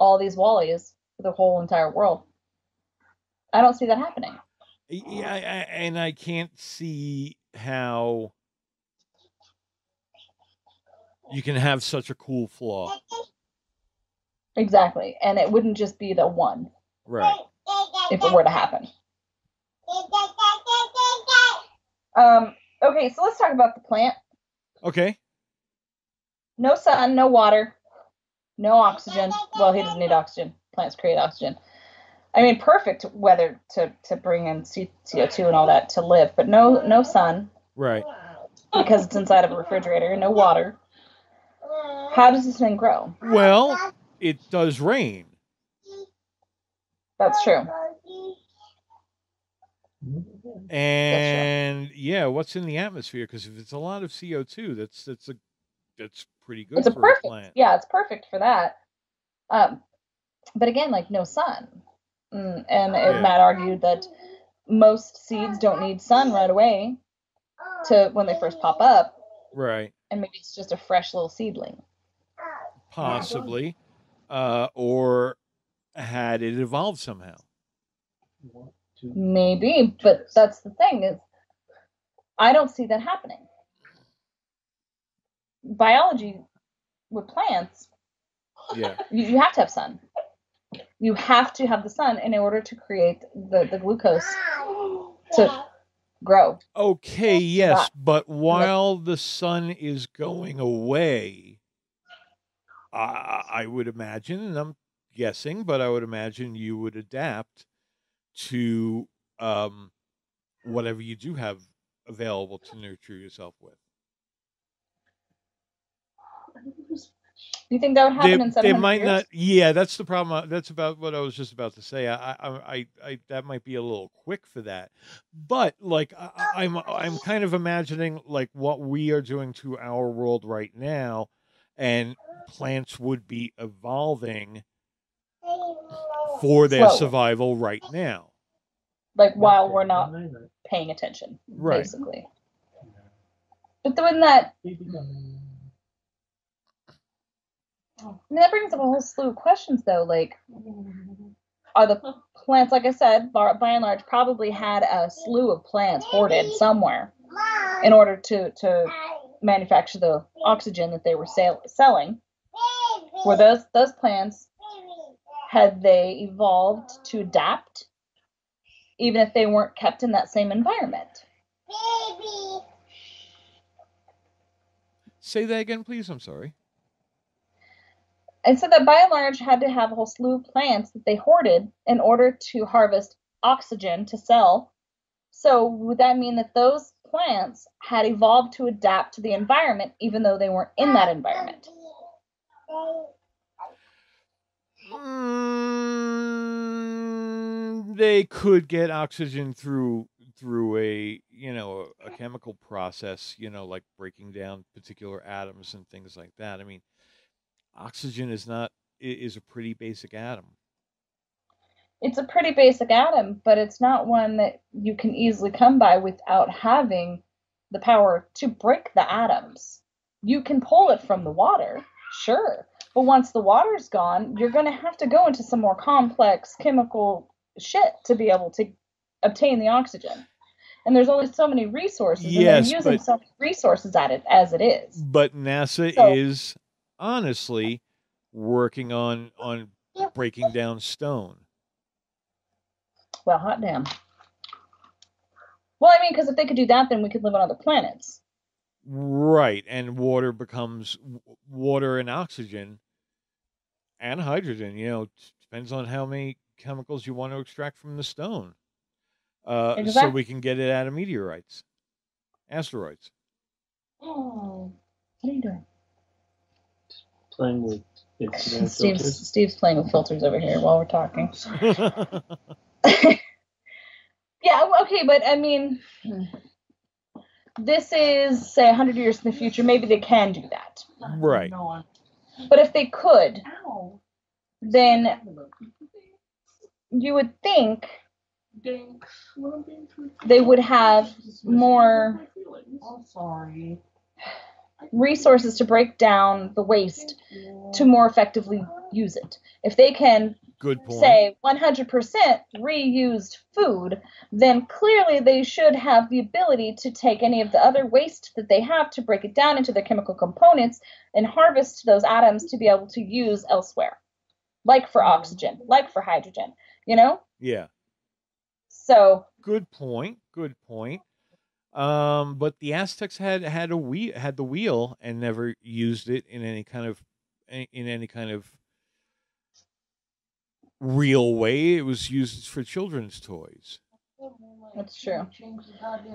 all these WALL-Es for the whole entire world, I don't see that happening. Yeah, I, I, and I can't see how you can have such a cool flaw. Exactly. And it wouldn't just be the one. Right. If it were to happen. Um, okay, so let's talk about the plant. Okay. No sun, no water, no oxygen. Well, he doesn't need oxygen. Plants create oxygen. I mean, perfect weather to, to bring in C O two and all that to live, but no no sun. Right. Because it's inside of a refrigerator and no water. How does this thing grow? Well, it does rain. That's true. And yeah, what's in the atmosphere? Because if it's a lot of C O two, that's that's a that's pretty good. It's for a perfect, a plant. Yeah, it's perfect for that. Um, but again, like no sun, and it, yeah. Matt argued that most seeds don't need sun right away to when they first pop up. Right. And maybe it's just a fresh little seedling. Possibly, uh, or had it evolved somehow. Maybe, but that's the thing is, I don't see that happening. Biology with plants, yeah, you, you have to have sun. You have to have the sun in order to create the, the glucose to grow. Okay, yes, but while the sun is going away, I, I would imagine, and I'm guessing, but I would imagine you would adapt to um, whatever you do have available to nurture yourself with. Do you think that would happen they, in seven hundred years? It might not. Yeah, that's the problem. That's about what I was just about to say. I, I, I, I that might be a little quick for that. But like, I, I'm, I'm kind of imagining like what we are doing to our world right now, and plants would be evolving for their Slowly. survival right now. Like while we're not paying attention, right. basically. But doing that. I mean, that brings up a whole slew of questions, though. Like, are the plants, like I said, by and large, probably had a slew of plants hoarded somewhere in order to, to manufacture the oxygen that they were sale- selling? Were those those plants, had they evolved to adapt, even if they weren't kept in that same environment? Say that again, please. I'm sorry. And so that by and large had to have a whole slew of plants that they hoarded in order to harvest oxygen to sell. So would that mean that those plants had evolved to adapt to the environment, even though they weren't in that environment? Mm, they could get oxygen through through a, you know, a chemical process, you know, like breaking down particular atoms and things like that. I mean, oxygen is not is a pretty basic atom. It's a pretty basic atom, but it's not one that you can easily come by without having the power to break the atoms. You can pull it from the water, sure, but once the water's gone, you're going to have to go into some more complex chemical shit to be able to obtain the oxygen. And there's only so many resources, yes, and they're using but, so many resources at it as it is. But NASA so, is... honestly working on on breaking down stone. Well, hot damn. Well, I mean, because if they could do that, then we could live on other planets, right? And water becomes water and oxygen and hydrogen, you know, depends on how many chemicals you want to extract from the stone, uh exactly. So we can get it out of meteorites, asteroids. Oh, what are you doing? Playing with Steve's, filters. Steve's playing with filters over here while we're talking. Yeah, okay, but I mean, this is, say, one hundred years in the future. Maybe they can do that. Right. But if they could, then you would think they would have more... I'm sorry. resources to break down the waste to more effectively use it. If they can Good point. say one hundred percent reused food, then clearly they should have the ability to take any of the other waste that they have to break it down into their chemical components and harvest those atoms to be able to use elsewhere. Like for oxygen, like for hydrogen, you know? Yeah. So. Good point. Good point. Um, but the Aztecs had had a wheel, had the wheel and never used it in any kind of in any kind of real way. It was used for children's toys. That's true.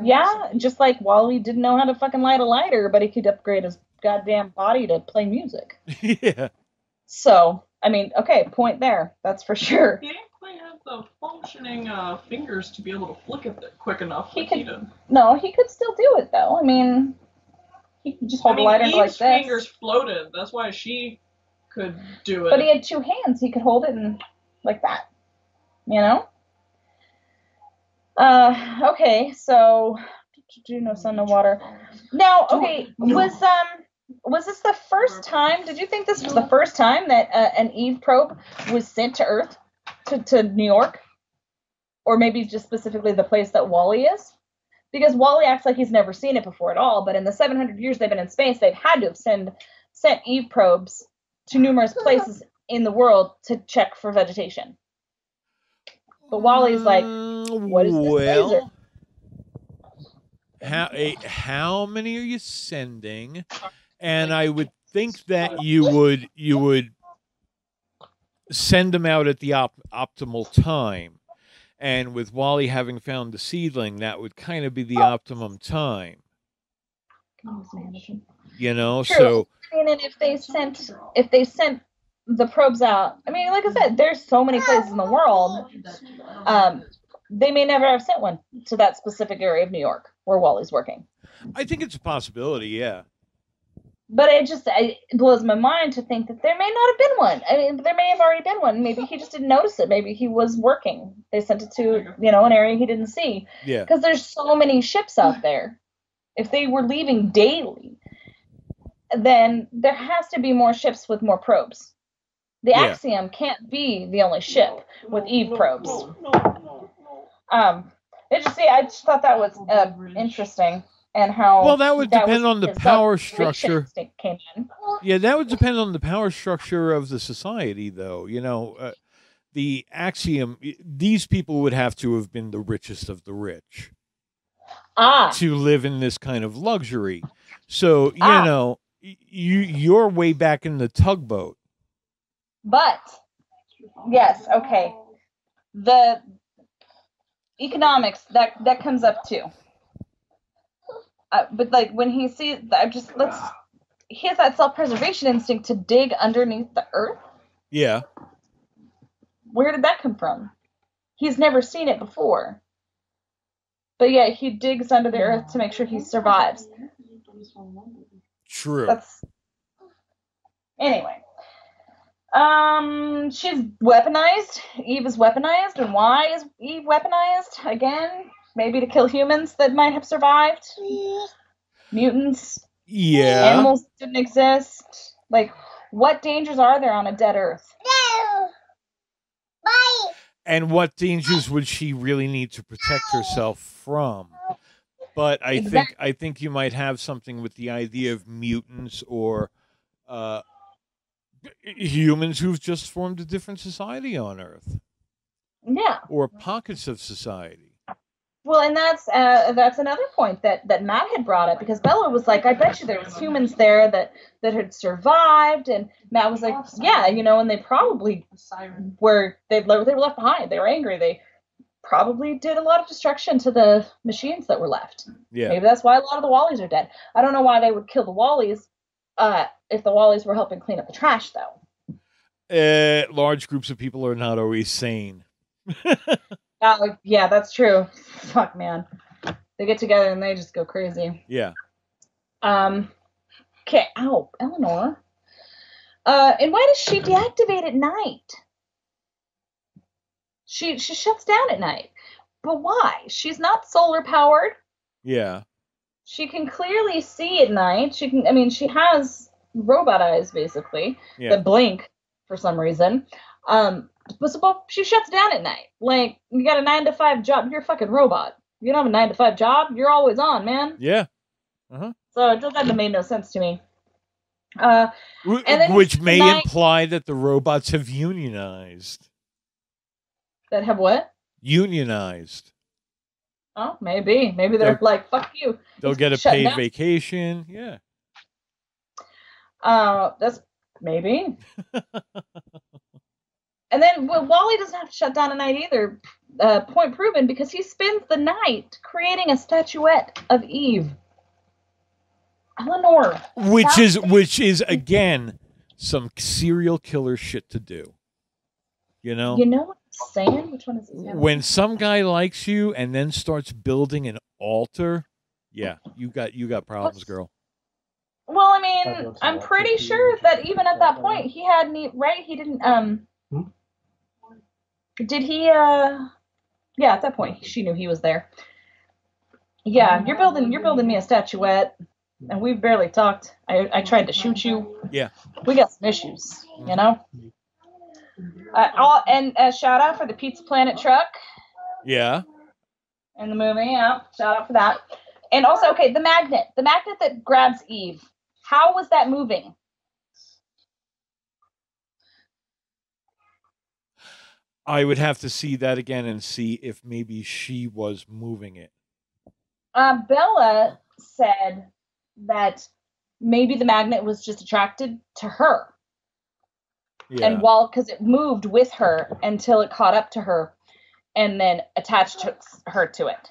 Yeah, just like WALL-E didn't know how to fucking light a lighter, but he could upgrade his goddamn body to play music. Yeah. So I mean, okay, point there. That's for sure. Yeah. The functioning uh, fingers to be able to flick it quick enough. He, like could, he did. No, he could still do it though. I mean, he could just hold I mean, the lighter Eve's like this. Fingers floated. That's why she could do it. But he had two hands. He could hold it and like that. You know. Uh. Okay. So, do you know sun and water? Now, okay. No. Was um. Was this the first time? Did you think this was the first time that uh, an Eve probe was sent to Earth? To, to New York, or maybe just specifically the place that WALL-E is, because WALL-E acts like he's never seen it before at all. But in the seven hundred years they've been in space, they've had to have send sent Eve probes to numerous places in the world to check for vegetation. But WALL-E's like, what is this well, laser? how a, how many are you sending? And I would think that you would you would send them out at the op optimal time. And with WALL-E having found the seedling, that would kind of be the optimum time. You know, True. so I mean, and if they sent if they sent the probes out, I mean, like I said, there's so many places in the world. Um, they may never have sent one to that specific area of New York where WALL-E's working. I think it's a possibility, yeah. But it just it blows my mind to think that there may not have been one. I mean, there may have already been one. Maybe he just didn't notice it. Maybe he was working. They sent it to, you know, an area he didn't see. Yeah. Because there's so many ships out there. If they were leaving daily, then there has to be more ships with more probes. The yeah. Axiom can't be the only ship with Eve probes. Um, it just, yeah, I just thought that was uh, interesting. And how well that would that depend was, on the power structure. Came in. Yeah, that would depend on the power structure of the society, though. You know, uh, the Axiom, these people would have to have been the richest of the rich ah. to live in this kind of luxury. So, you ah. know, you, you're way back in the tugboat. But, yes, okay. The economics, that, that comes up, too. Uh, but like when he sees, I'm just let's. He has that self-preservation instinct to dig underneath the earth. Yeah. Where did that come from? He's never seen it before. But yeah, he digs under the earth to make sure he survives. True. That's... Anyway, um, she's weaponized. Eve is weaponized, and why is Eve weaponized again? Maybe to kill humans that might have survived. Mutants. Yeah. Animals didn't exist. Like, what dangers are there on a dead Earth? No. Bye. And what dangers would she really need to protect herself from? But I exactly. think I think you might have something with the idea of mutants or uh, humans who've just formed a different society on Earth. Yeah. Or pockets of society. Well, and that's uh, that's another point that, that Matt had brought up, because Bella was like, I bet you there was humans there that, that had survived. And Matt was like, yeah, you know, and they probably were, they, they were left behind. They were angry. They probably did a lot of destruction to the machines that were left. Yeah. Maybe that's why a lot of the WALL-Es are dead. I don't know why they would kill the WALL-Es uh, if the WALL-Es were helping clean up the trash, though. Uh, large groups of people are not always sane. Uh, yeah, that's true. Fuck, man. They get together and they just go crazy. Yeah. Um. Okay. Ow, Eleanor. Uh, and why does she deactivate at night? She she shuts down at night. But why? She's not solar powered. Yeah. She can clearly see at night. She can. I mean, she has robot eyes basically yeah. that blink for some reason. Um. Well, she shuts down at night. Like, you got a nine to five job. You're a fucking robot. You don't have a nine to five job. You're always on, man. Yeah. Uh-huh. So it doesn't made no sense to me. Uh, and then Which may night, imply that the robots have unionized. That have what? Unionized. Oh, maybe. Maybe they're, they're like, fuck you. They'll get a paid down. vacation. Yeah. Uh, that's maybe. And then well, WALL-E doesn't have to shut down at night either. Uh, point proven, because he spends the night creating a statuette of Eve, Eleanor, which is which is again some serial killer shit to do. You know. You know what I'm saying? Which one is it? When some guy likes you and then starts building an altar, yeah, you got you got problems, girl. Well, I mean, I'm pretty sure that even at that point, he hadn't right. He didn't um. Hmm? Did he, uh, yeah, at that point, she knew he was there. Yeah, you're building, you're building me a statuette, and we've barely talked. I, I tried to shoot you. Yeah. We got some issues, you know? Uh, all, and a shout out for the Pizza Planet truck. Yeah. In the movie, yeah. Shout out for that. And also, okay, the magnet. The magnet that grabs Eve. How was that moving? I would have to see that again and see if maybe she was moving it. Uh, Bella said that maybe the magnet was just attracted to her. Yeah. And while, because it moved with her until it caught up to her and then attached her to it.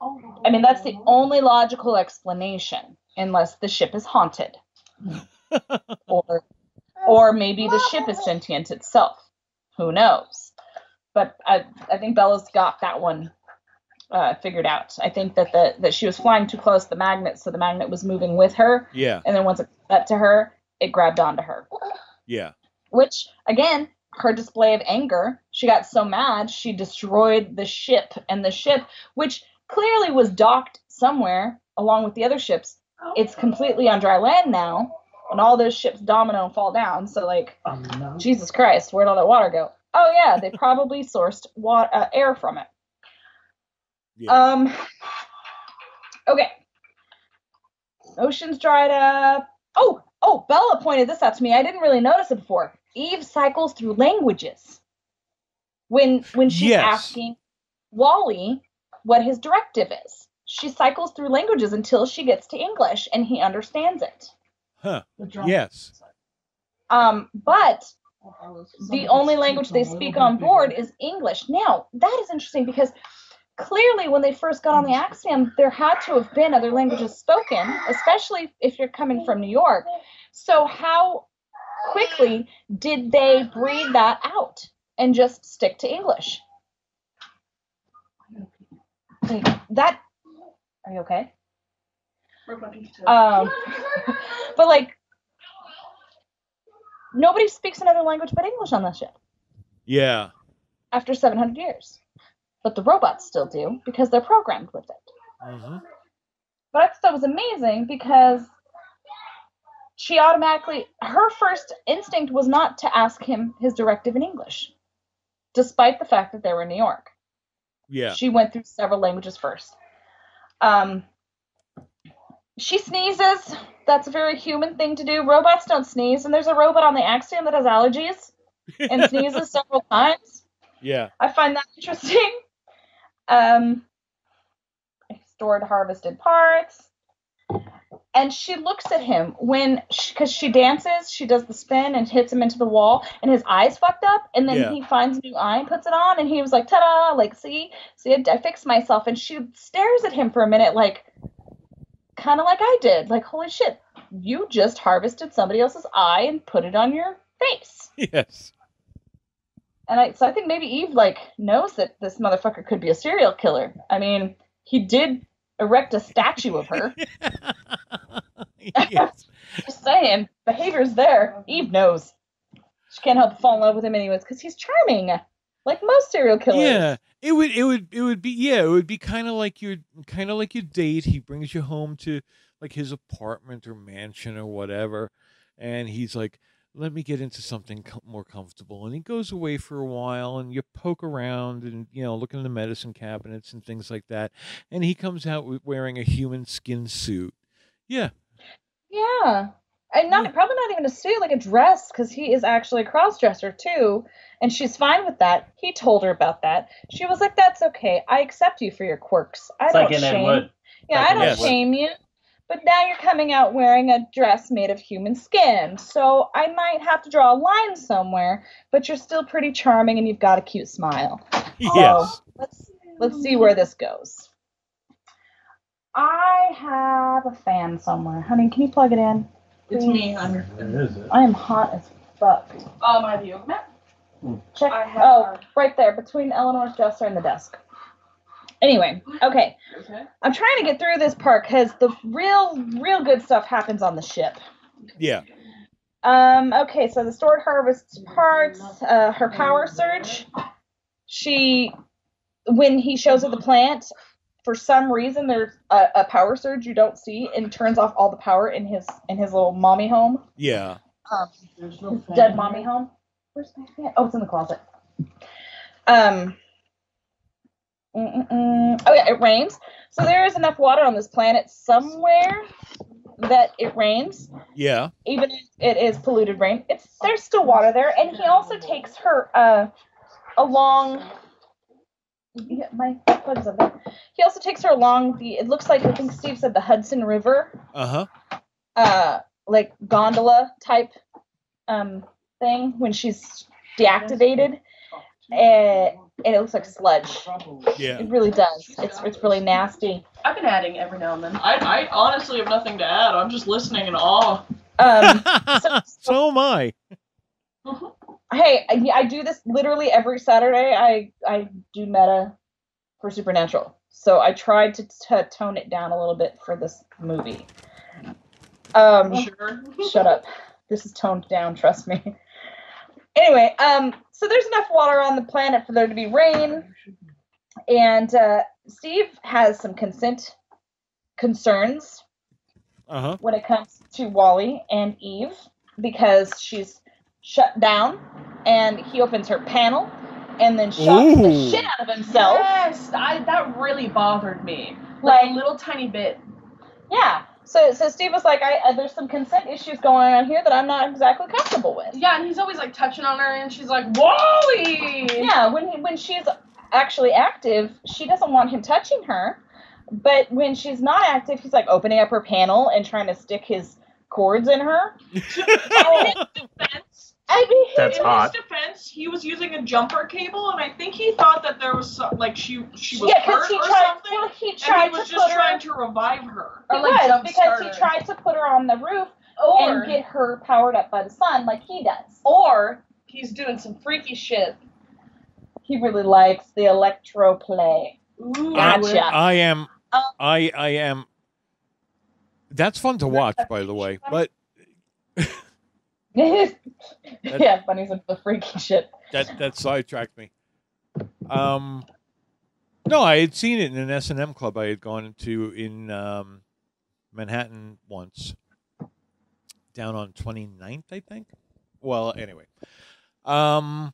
Oh, I mean, that's the only logical explanation, unless the ship is haunted. or or maybe the ship is sentient itself. Who knows? But I, I think Bella's got that one uh, figured out. I think that the that she was flying too close to the magnet, so the magnet was moving with her. Yeah. And then once it got up to her, it grabbed onto her. Yeah. Which, again, her display of anger, she got so mad, she destroyed the ship. And the ship, which clearly was docked somewhere along with the other ships, it's completely on dry land now. And all those ships domino and fall down. So, like, oh, no. Jesus Christ, where'd all that water go? Oh, yeah, they probably sourced water, uh, air from it. Yeah. Um. Okay. Ocean's dried up. Oh, oh, Bella pointed this out to me. I didn't really notice it before. Eve cycles through languages. When when she's yes. asking Wally what his directive is, she cycles through languages until she gets to English and he understands it. Huh. Yes. Um, but the only language they speak on board is English. Now, that is interesting because clearly when they first got on the Axiom, there had to have been other languages spoken, especially if you're coming from New York. So how quickly did they breed that out and just stick to English? Like, that, are you okay? Um, but like nobody speaks another language but English on this ship. Yeah. After seven hundred years, but the robots still do because they're programmed with it. Uh-huh. But I thought that was amazing because she automatically, her first instinct was not to ask him his directive in English, despite the fact that they were in New York. Yeah. She went through several languages first. Um. She sneezes. That's a very human thing to do. Robots don't sneeze, and there's a robot on the Axiom that has allergies and sneezes several times. Yeah. I find that interesting. Um, stored harvested parts. And she looks at him when, because she, she dances, she does the spin and hits him into the wall, and his eye's fucked up, and then yeah. he finds a new eye and puts it on, and he was like, ta-da, like, see, see, I, I fixed myself. And she stares at him for a minute like, kind of like I did. Like, holy shit, you just harvested somebody else's eye and put it on your face. Yes. And I, so I think maybe Eve, like, knows that this motherfucker could be a serial killer. I mean, he did erect a statue of her. Yes. Just saying, behavior's there. Eve knows. She can't help but fall in love with him anyways, because he's charming. Like most serial killers. Yeah. It would it would it would be yeah, it would be kinda like your kinda like your date. He brings you home to like his apartment or mansion or whatever, and he's like, let me get into something com- more comfortable. And he goes away for a while and you poke around and, you know, look in the medicine cabinets and things like that. And he comes out wearing a human skin suit. Yeah. Yeah. And not, probably not even a suit, like a dress, because he is actually a cross-dresser, too. And she's fine with that. He told her about that. She was like, that's okay. I accept you for your quirks. I it's don't like shame Yeah, like I don't shame you. But now you're coming out wearing a dress made of human skin. So I might have to draw a line somewhere, but you're still pretty charming and you've got a cute smile. Yes. So let's, let's see where this goes. I have a fan somewhere. Honey, can you plug it in? It's me. I'm your friend. I am hot as fuck. Um, have you met? Check. I have oh, our... right there between Eleanor's dresser and the desk. Anyway, okay. okay. I'm trying to get through this part because the real, real good stuff happens on the ship. Yeah. Um. Okay. So the stored harvest parts. Uh, her power surge. She, when he shows her the plant. For some reason, there's a, a power surge you don't see, and turns off all the power in his in his little mommy home. Yeah. Um, his dead mommy home. Where's my fan? Oh, it's in the closet. Um. Mm-mm. Oh yeah, it rains. So there is enough water on this planet somewhere that it rains. Yeah. Even if it is polluted rain, it's there's still water there, and he also takes her uh along. Yeah, my what is that? He also takes her along the. It looks like I think Steve said the Hudson River. Uh huh. Uh, like gondola type, um, thing when she's deactivated, and, and it looks like sludge. Yeah. It really does. It's it's really nasty. I've been adding every now and then. I I honestly have nothing to add. I'm just listening in awe. Um. so, so am I. Uh-huh. Hey, I, I do this literally every Saturday. I I do meta for Supernatural, so I tried to t- tone it down a little bit for this movie. Um, sure. Shut up. This is toned down. Trust me. Anyway, um, so there's enough water on the planet for there to be rain, and uh, Steve has some consent concerns uh-huh. when it comes to WALL-E and Eve because she's shut down, and he opens her panel, and then shocks Ooh. the shit out of himself. Yes, I, that really bothered me. Like, like a little tiny bit. Yeah. So, so Steve was like, I, uh, "There's some consent issues going on here that I'm not exactly comfortable with." Yeah, and he's always like touching on her, and she's like, "WALL-E!" Yeah, when he, when she's actually active, she doesn't want him touching her, but when she's not active, he's like opening up her panel and trying to stick his cords in her. I mean, That's in hot. his defense, he was using a jumper cable, and I think he thought that there was some, like she she was yeah, hurt he or tried, something, well, he tried and he was just trying to revive her. He or like was, because started. he tried to put her on the roof or, and get her powered up by the sun, like he does. Or he's doing some freaky shit. He really likes the electro play. Ooh, gotcha. I, I am. Um, I I am. That's fun to watch, by the way, but. yeah, Bunny's into the freaky shit. That that sidetracked me. Um, no, I had seen it in an S and M club I had gone into in um, Manhattan once, down on twenty-ninth, I think. Well, anyway, um,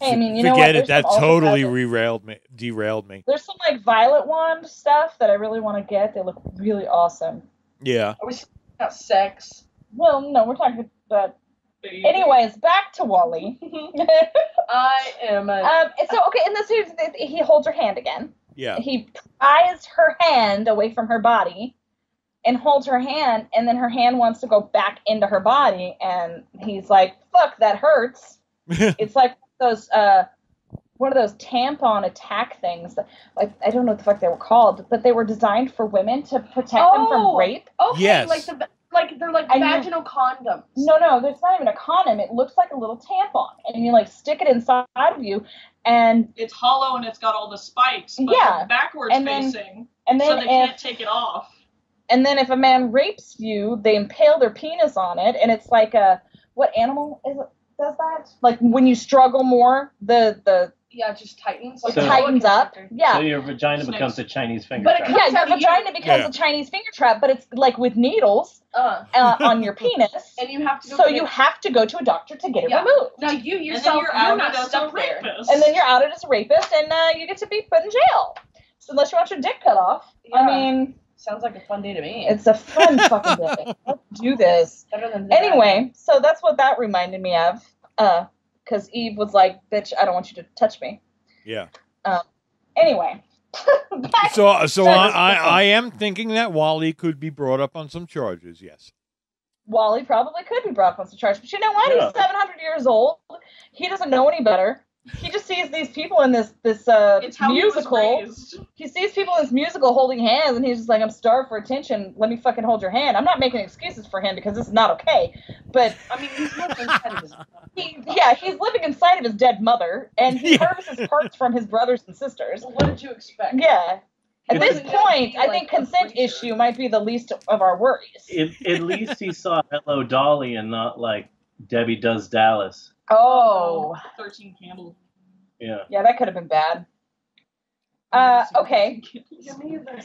hey, I mean, you forget know what? it. That totally derailed me. Derailed me. There's some like violet wand stuff that I really want to get. They look really awesome. Yeah. Are we about sex? Well, no, we're talking about... Baby. Anyways, back to WALL-E. I am a... Um, so, okay, in this series, he holds her hand again. Yeah. He pries her hand away from her body and holds her hand, and then her hand wants to go back into her body, and he's like, fuck, that hurts. It's like those... Uh, one of those tampon attack things. That, like, I don't know what the fuck they were called, but they were designed for women to protect oh, them from rape. Okay, yes. Like the... Like, they're like I vaginal know. condoms. No, no, it's not even a condom. It looks like a little tampon. And you, like, stick it inside of you, and... It's hollow, and it's got all the spikes, but yeah. backwards and then, facing, and then so they if, can't take it off. And then if a man rapes you, they impale their penis on it, and it's like a... What animal is it, does that? Like, when you struggle more, the... the Yeah, it just tightens. Like so, it tightens up. Yeah. So your vagina Snakes. becomes a Chinese finger but it trap. Yeah, your vagina becomes yeah. a Chinese finger trap, but it's like with needles uh. Uh, on your penis. And you have to. Go so you it. have to go to a doctor to get yeah. it removed. Now you yourself you're, you're not stuck there. And then you're outed as a rapist, and uh, you get to be put in jail. So unless you want your dick cut off, yeah. I mean, sounds like a fun day to me. It's a fun fucking day. Let's do this. Better than that. Anyway, so that's what that reminded me of. Uh. Because Eve was like, bitch, I don't want you to touch me. Yeah. Um, anyway. so so I, I, I am thinking that WALL-E could be brought up on some charges, yes. WALL-E probably could be brought up on some charges. But you know what? Yeah. He's seven hundred years old. He doesn't know any better. He just sees these people in this, this uh, it's how musical. He, was he sees people in this musical holding hands, and he's just like, I'm starved for attention. Let me fucking hold your hand. I'm not making excuses for him because this is not okay. But, I mean, he's living inside of his he, Yeah, he's living inside of his dead mother, and he yeah. harvests parts from his brothers and sisters. Well, what did you expect? Yeah. At it this point, I think like consent issue sure. might be the least of our worries. It, at least he saw Hello, Dolly, and not, like, Debbie Does Dallas. Oh. thirteen Candles. Yeah. Yeah, that could have been bad. Uh, okay.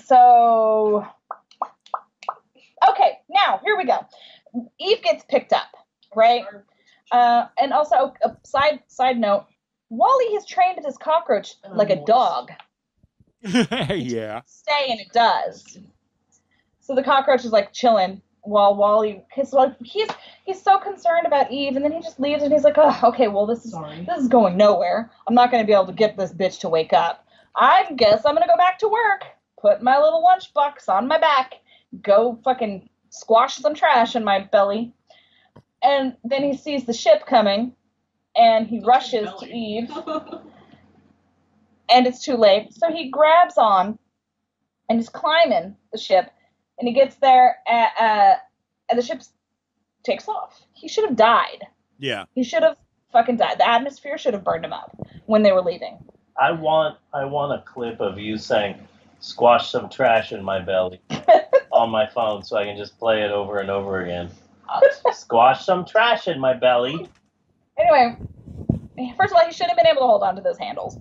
So, okay, now, here we go. Eve gets picked up, right? Uh, and also, a side, side note, WALL-E has trained this cockroach like a dog. yeah. Stay, and it does. So the cockroach is like chilling. while Wall-E, because like he's he's so concerned about Eve, and then he just leaves, and he's like, oh, okay, well this is Sorry. this is going nowhere. I'm not going to be able to get this bitch to wake up. I guess I'm going to go back to work. Put my little lunchbox on my back. Go fucking squash some trash in my belly. And then he sees the ship coming, and he rushes to Eve. And it's too late. So he grabs on and is climbing the ship. And he gets there, and, uh, and the ship takes off. He should have died. Yeah. He should have fucking died. The atmosphere should have burned him up when they were leaving. I want, I want a clip of you saying, squash some trash in my belly on my phone so I can just play it over and over again. Squash some trash in my belly. Anyway, first of all, he shouldn't have been able to hold on to those handles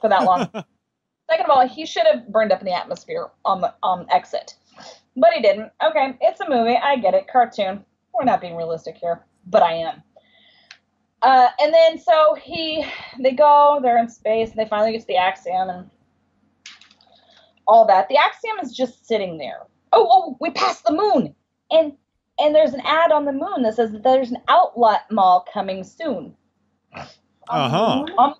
for that long. Second of all, he should have burned up in the atmosphere on the on exit. But he didn't. Okay, it's a movie. I get it. Cartoon. We're not being realistic here, but I am. Uh, and then so he, they go, they're in space, and they finally get to the Axiom and all that. The Axiom is just sitting there. Oh, oh, we passed the moon. And and there's an ad on the moon that says that there's an outlet mall coming soon. Uh-huh. Um,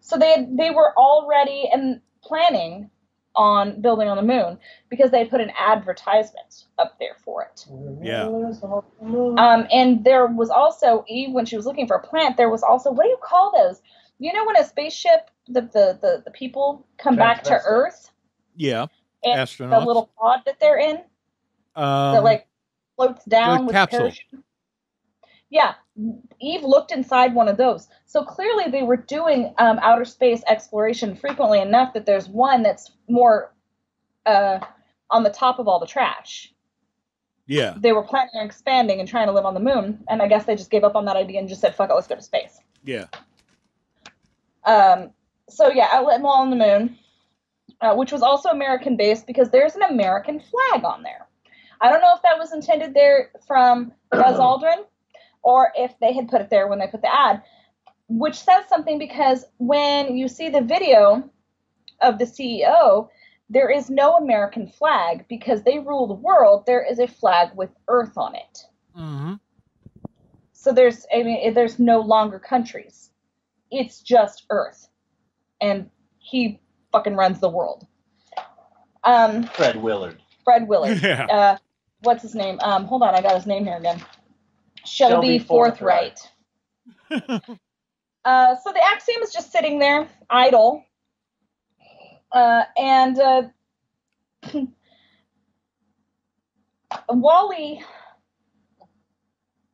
so they they were already and planning on building on the moon because they put an advertisement up there for it. Yeah. Um, and there was also, Eve, when she was looking for a plant, there was also, what do you call those? You know when a spaceship, the the, the, the people come back to Earth? Yeah. And astronauts. The little pod that they're in? Um, that like floats down with a parachute? Yeah. Eve looked inside one of those. So clearly they were doing um, outer space exploration frequently enough that there's one that's more uh, on the top of all the trash. Yeah. They were planning on expanding and trying to live on the moon, and I guess they just gave up on that idea and just said, fuck it, let's go to space. Yeah. Um. So yeah, Outlet Mall on the Moon, uh, which was also American-based because there's an American flag on there. I don't know if that was intended there from Buzz Aldrin, or if they had put it there when they put the ad, which says something because when you see the video of the C E O, there is no American flag because they rule the world. There is a flag with Earth on it. Mm-hmm. So there's, I mean, there's no longer countries. It's just Earth. And he fucking runs the world. Um, Fred Willard. Fred Willard. Yeah. Uh, what's his name? Um, hold on, I got his name here again. Shelby, Shelby Forthright. Forthright. uh, so the Axiom is just sitting there, idle. Uh, and uh, Wall-E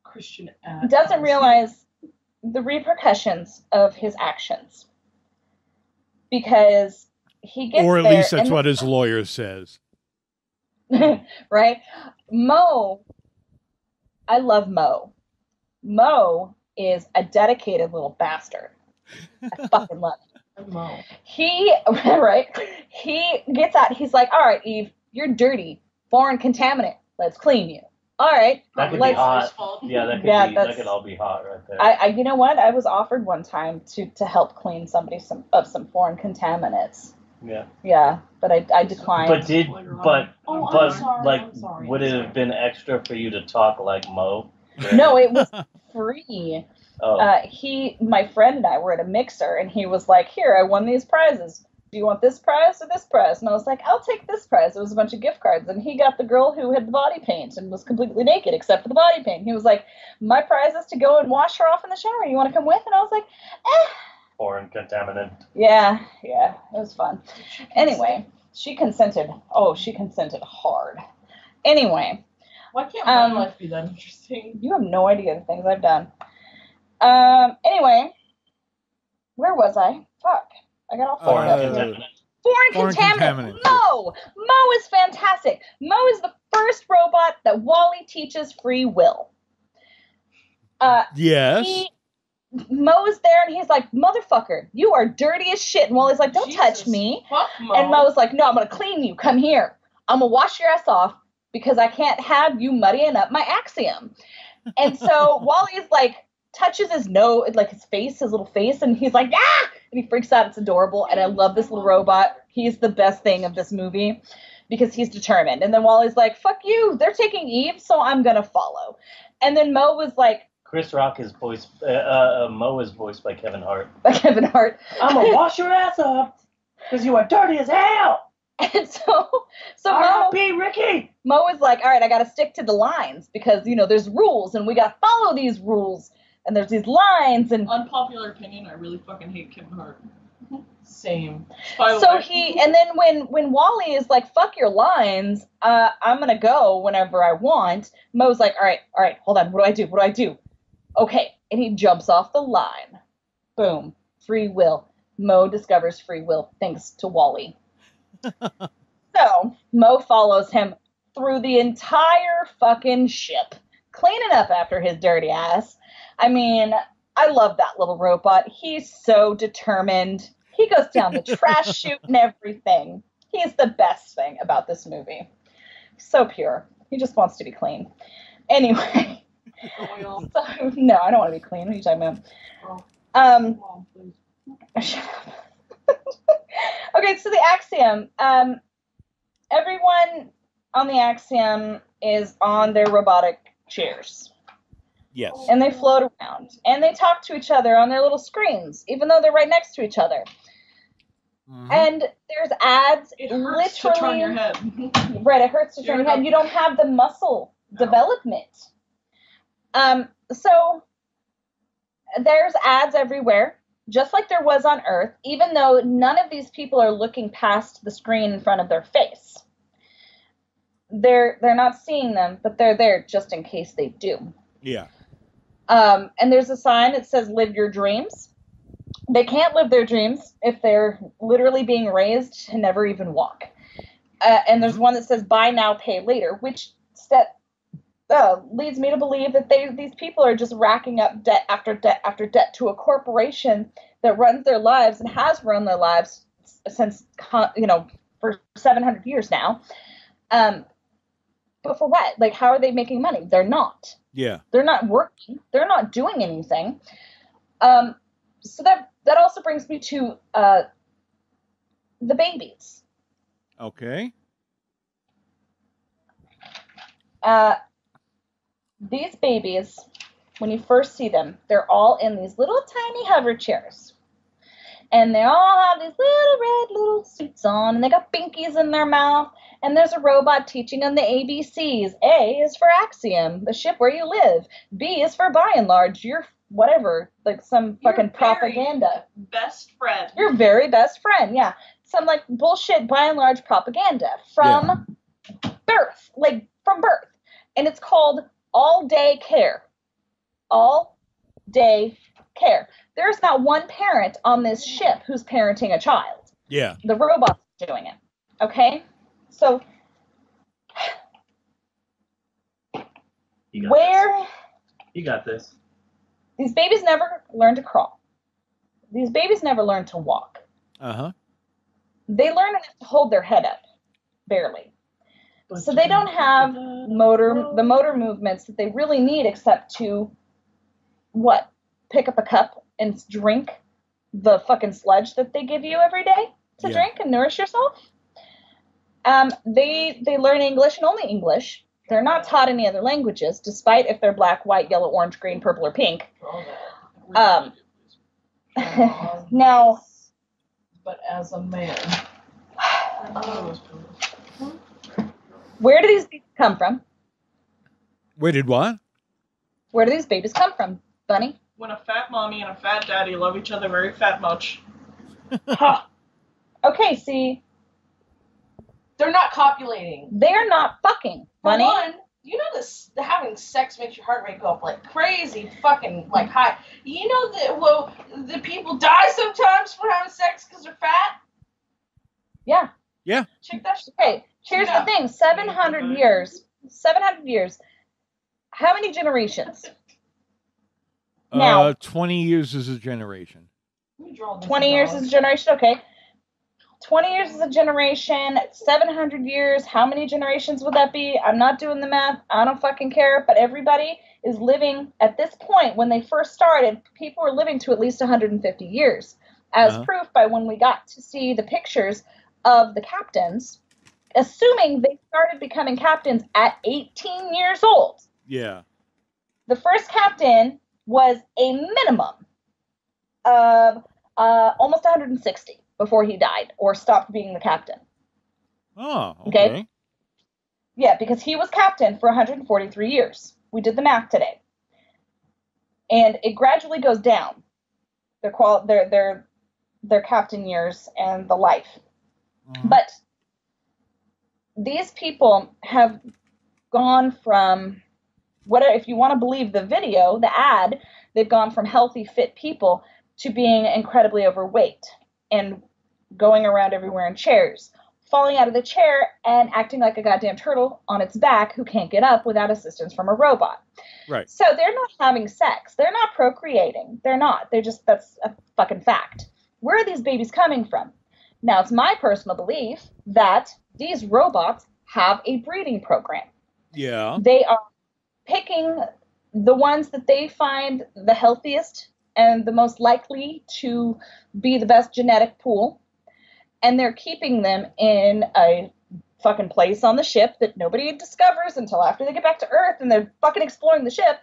Christian doesn't realize the repercussions of his actions. Because he gets there. Or at there least that's what his lawyer says. Right? Mo... I love Mo. Mo is a dedicated little bastard. I fucking love him. Mo. He, right? He gets out. He's like, all right, Eve, you're dirty. Foreign contaminant. Let's clean you. All right. That could let's, be hot. Yeah, that could, yeah, be, that could all be hot right there. I, I, you know what? I was offered one time to, to help clean somebody some of some foreign contaminants. Yeah. Yeah, but I I declined. But did but oh, but sorry, like sorry, would it have been extra for you to talk like Mo? Right? No, it was free. Oh. Uh, he, my friend and I were at a mixer, and he was like, "Here, I won these prizes. Do you want this prize or this prize?" And I was like, "I'll take this prize." It was a bunch of gift cards, and he got the girl who had the body paint and was completely naked except for the body paint. He was like, "My prize is to go and wash her off in the shower. You want to come with?" And I was like, "Eh." Foreign contaminant. Yeah, yeah, it was fun. Anyway, she consented. Oh, she consented hard. Anyway. Why can't my um, life be that interesting? You have no idea the things I've done. Um. Anyway, where was I? Fuck. I got all foreign uh, contaminant. Foreign, foreign contaminant. contaminant. Mo. Mo is fantastic. Mo is the first robot that Wall-E teaches free will. Uh, yes. He, Mo's there and he's like, "Motherfucker, you are dirty as shit." And Wally's like, "Don't Jesus, touch me." Fuck Mo. And Mo's like, "No, I'm going to clean you. Come here. I'm going to wash your ass off because I can't have you muddying up my Axiom." And so Wall-E's like, touches his nose, like his face, his little face. And he's like, "Ah!" And he freaks out. It's adorable. And I love this little robot. He's the best thing of this movie. because he's determined. And then Wall-E's like, fuck you, they're taking Eve, so I'm going to follow. And then Mo was like, Chris Rock is voiced, uh, uh, Mo is voiced by Kevin Hart. By Kevin Hart. I'm going to wash your ass up because you are dirty as hell. And so, so Mo, Ricky. Mo is like, all right, I got to stick to the lines because, you know, there's rules and we got to follow these rules. And there's these lines. And unpopular opinion, I really fucking hate Kevin Hart. Same. By so he, and then when, when Wall-E is like, fuck your lines, uh, I'm going to go whenever I want. Mo's like, all right, all right, hold on. What do I do? What do I do? Okay, and he jumps off the line. Boom. Free will. Mo discovers free will thanks to Wall-E. So, Mo follows him through the entire fucking ship, cleaning up after his dirty ass. I mean, I love that little robot. He's so determined. He goes down the trash chute and everything. He's the best thing about this movie. So pure. He just wants to be clean. Anyway... Oil. So, no, I don't want to be clean. What are you talking about? Oh. Um, oh, shut up. Okay, so the Axiom. Um, everyone on the Axiom is on their robotic chairs. Yes. And they float around. And they talk to each other on their little screens, even though they're right next to each other. Mm-hmm. And there's ads. It hurts literally, to turn your head. Right, it hurts to turn your head. You don't have the muscle no. development. Um, so there's ads everywhere, just like there was on Earth, even though none of these people are looking past the screen in front of their face. They're, they're not seeing them, but they're there just in case they do. Yeah. Um, and there's a sign that says, live your dreams. They can't live their dreams if they're literally being raised to never even walk. Uh, and there's one that says, buy now, pay later, which step. Oh, leads me to believe that they, these people are just racking up debt after debt after debt to a corporation that runs their lives and has run their lives since, you know, for seven hundred years now. Um, but for what? Like, how are they making money? They're not. Yeah. They're not working. They're not doing anything. Um, so that, that also brings me to uh, the babies. Okay. Uh. These babies, when you first see them, they're all in these little tiny hover chairs. And they all have these little red little suits on, and they got binkies in their mouth. And there's a robot teaching them the A B Cs. A is for Axiom, the ship where you live. B is for By and Large, your whatever, like some fucking your propaganda. Best friend. Your very best friend, yeah. Some like bullshit By and Large propaganda from yeah. birth, like from birth. And it's called All day care. All day care. There's not one parent on this ship who's parenting a child. Yeah. The robots are doing it. Okay? So, you got where... This. You got this. These babies never learn to crawl. These babies never learn to walk. Uh-huh. They learn to hold their head up. Barely. So they don't have motor, the motor movements that they really need except to, what, pick up a cup and drink the fucking sludge that they give you every day to yeah. drink and nourish yourself. Um, they they learn English and only English. They're not taught any other languages, despite if they're black, white, yellow, orange, green, purple, or pink. Um, now, but as a man, where do these babies come from? Where did what? Where do these babies come from, Bunny? When a fat mommy and a fat daddy love each other very fat much. Huh. Okay, see. They're not copulating. They're not fucking, Bunny. For one, you know this, having sex makes your heart rate go up like crazy fucking like high. You know that, well, the people die sometimes from having sex because they're fat? Yeah. Yeah. Check that shit. Okay. Here's yeah. the thing, seven hundred years, seven hundred years, how many generations? Uh, now, twenty years is a generation. twenty years is a generation, okay. twenty years is a generation, seven hundred years, how many generations would that be? I'm not doing the math, I don't fucking care, but everybody is living, at this point, when they first started, people were living to at least one hundred fifty years, as uh-huh. proof by when we got to see the pictures of the captains. assuming they started becoming captains at eighteen years old. Yeah. The first captain was a minimum of uh, almost one hundred sixty before he died or stopped being the captain. Oh, okay. okay. Yeah, because he was captain for one hundred forty-three years. We did the math today. And it gradually goes down, their qual their their their captain years and the life. Uh-huh. But these people have gone from, what if you want to believe the video, the ad, they've gone from healthy, fit people to being incredibly overweight and going around everywhere in chairs, falling out of the chair and acting like a goddamn turtle on its back who can't get up without assistance from a robot. Right. So they're not having sex. They're not procreating. They're not. They're just, that's a fucking fact. Where are these babies coming from? Now, it's my personal belief that these robots have a breeding program. Yeah. They are picking the ones that they find the healthiest and the most likely to be the best genetic pool. And they're keeping them in a fucking place on the ship that nobody discovers until after they get back to Earth, and they're fucking exploring the ship,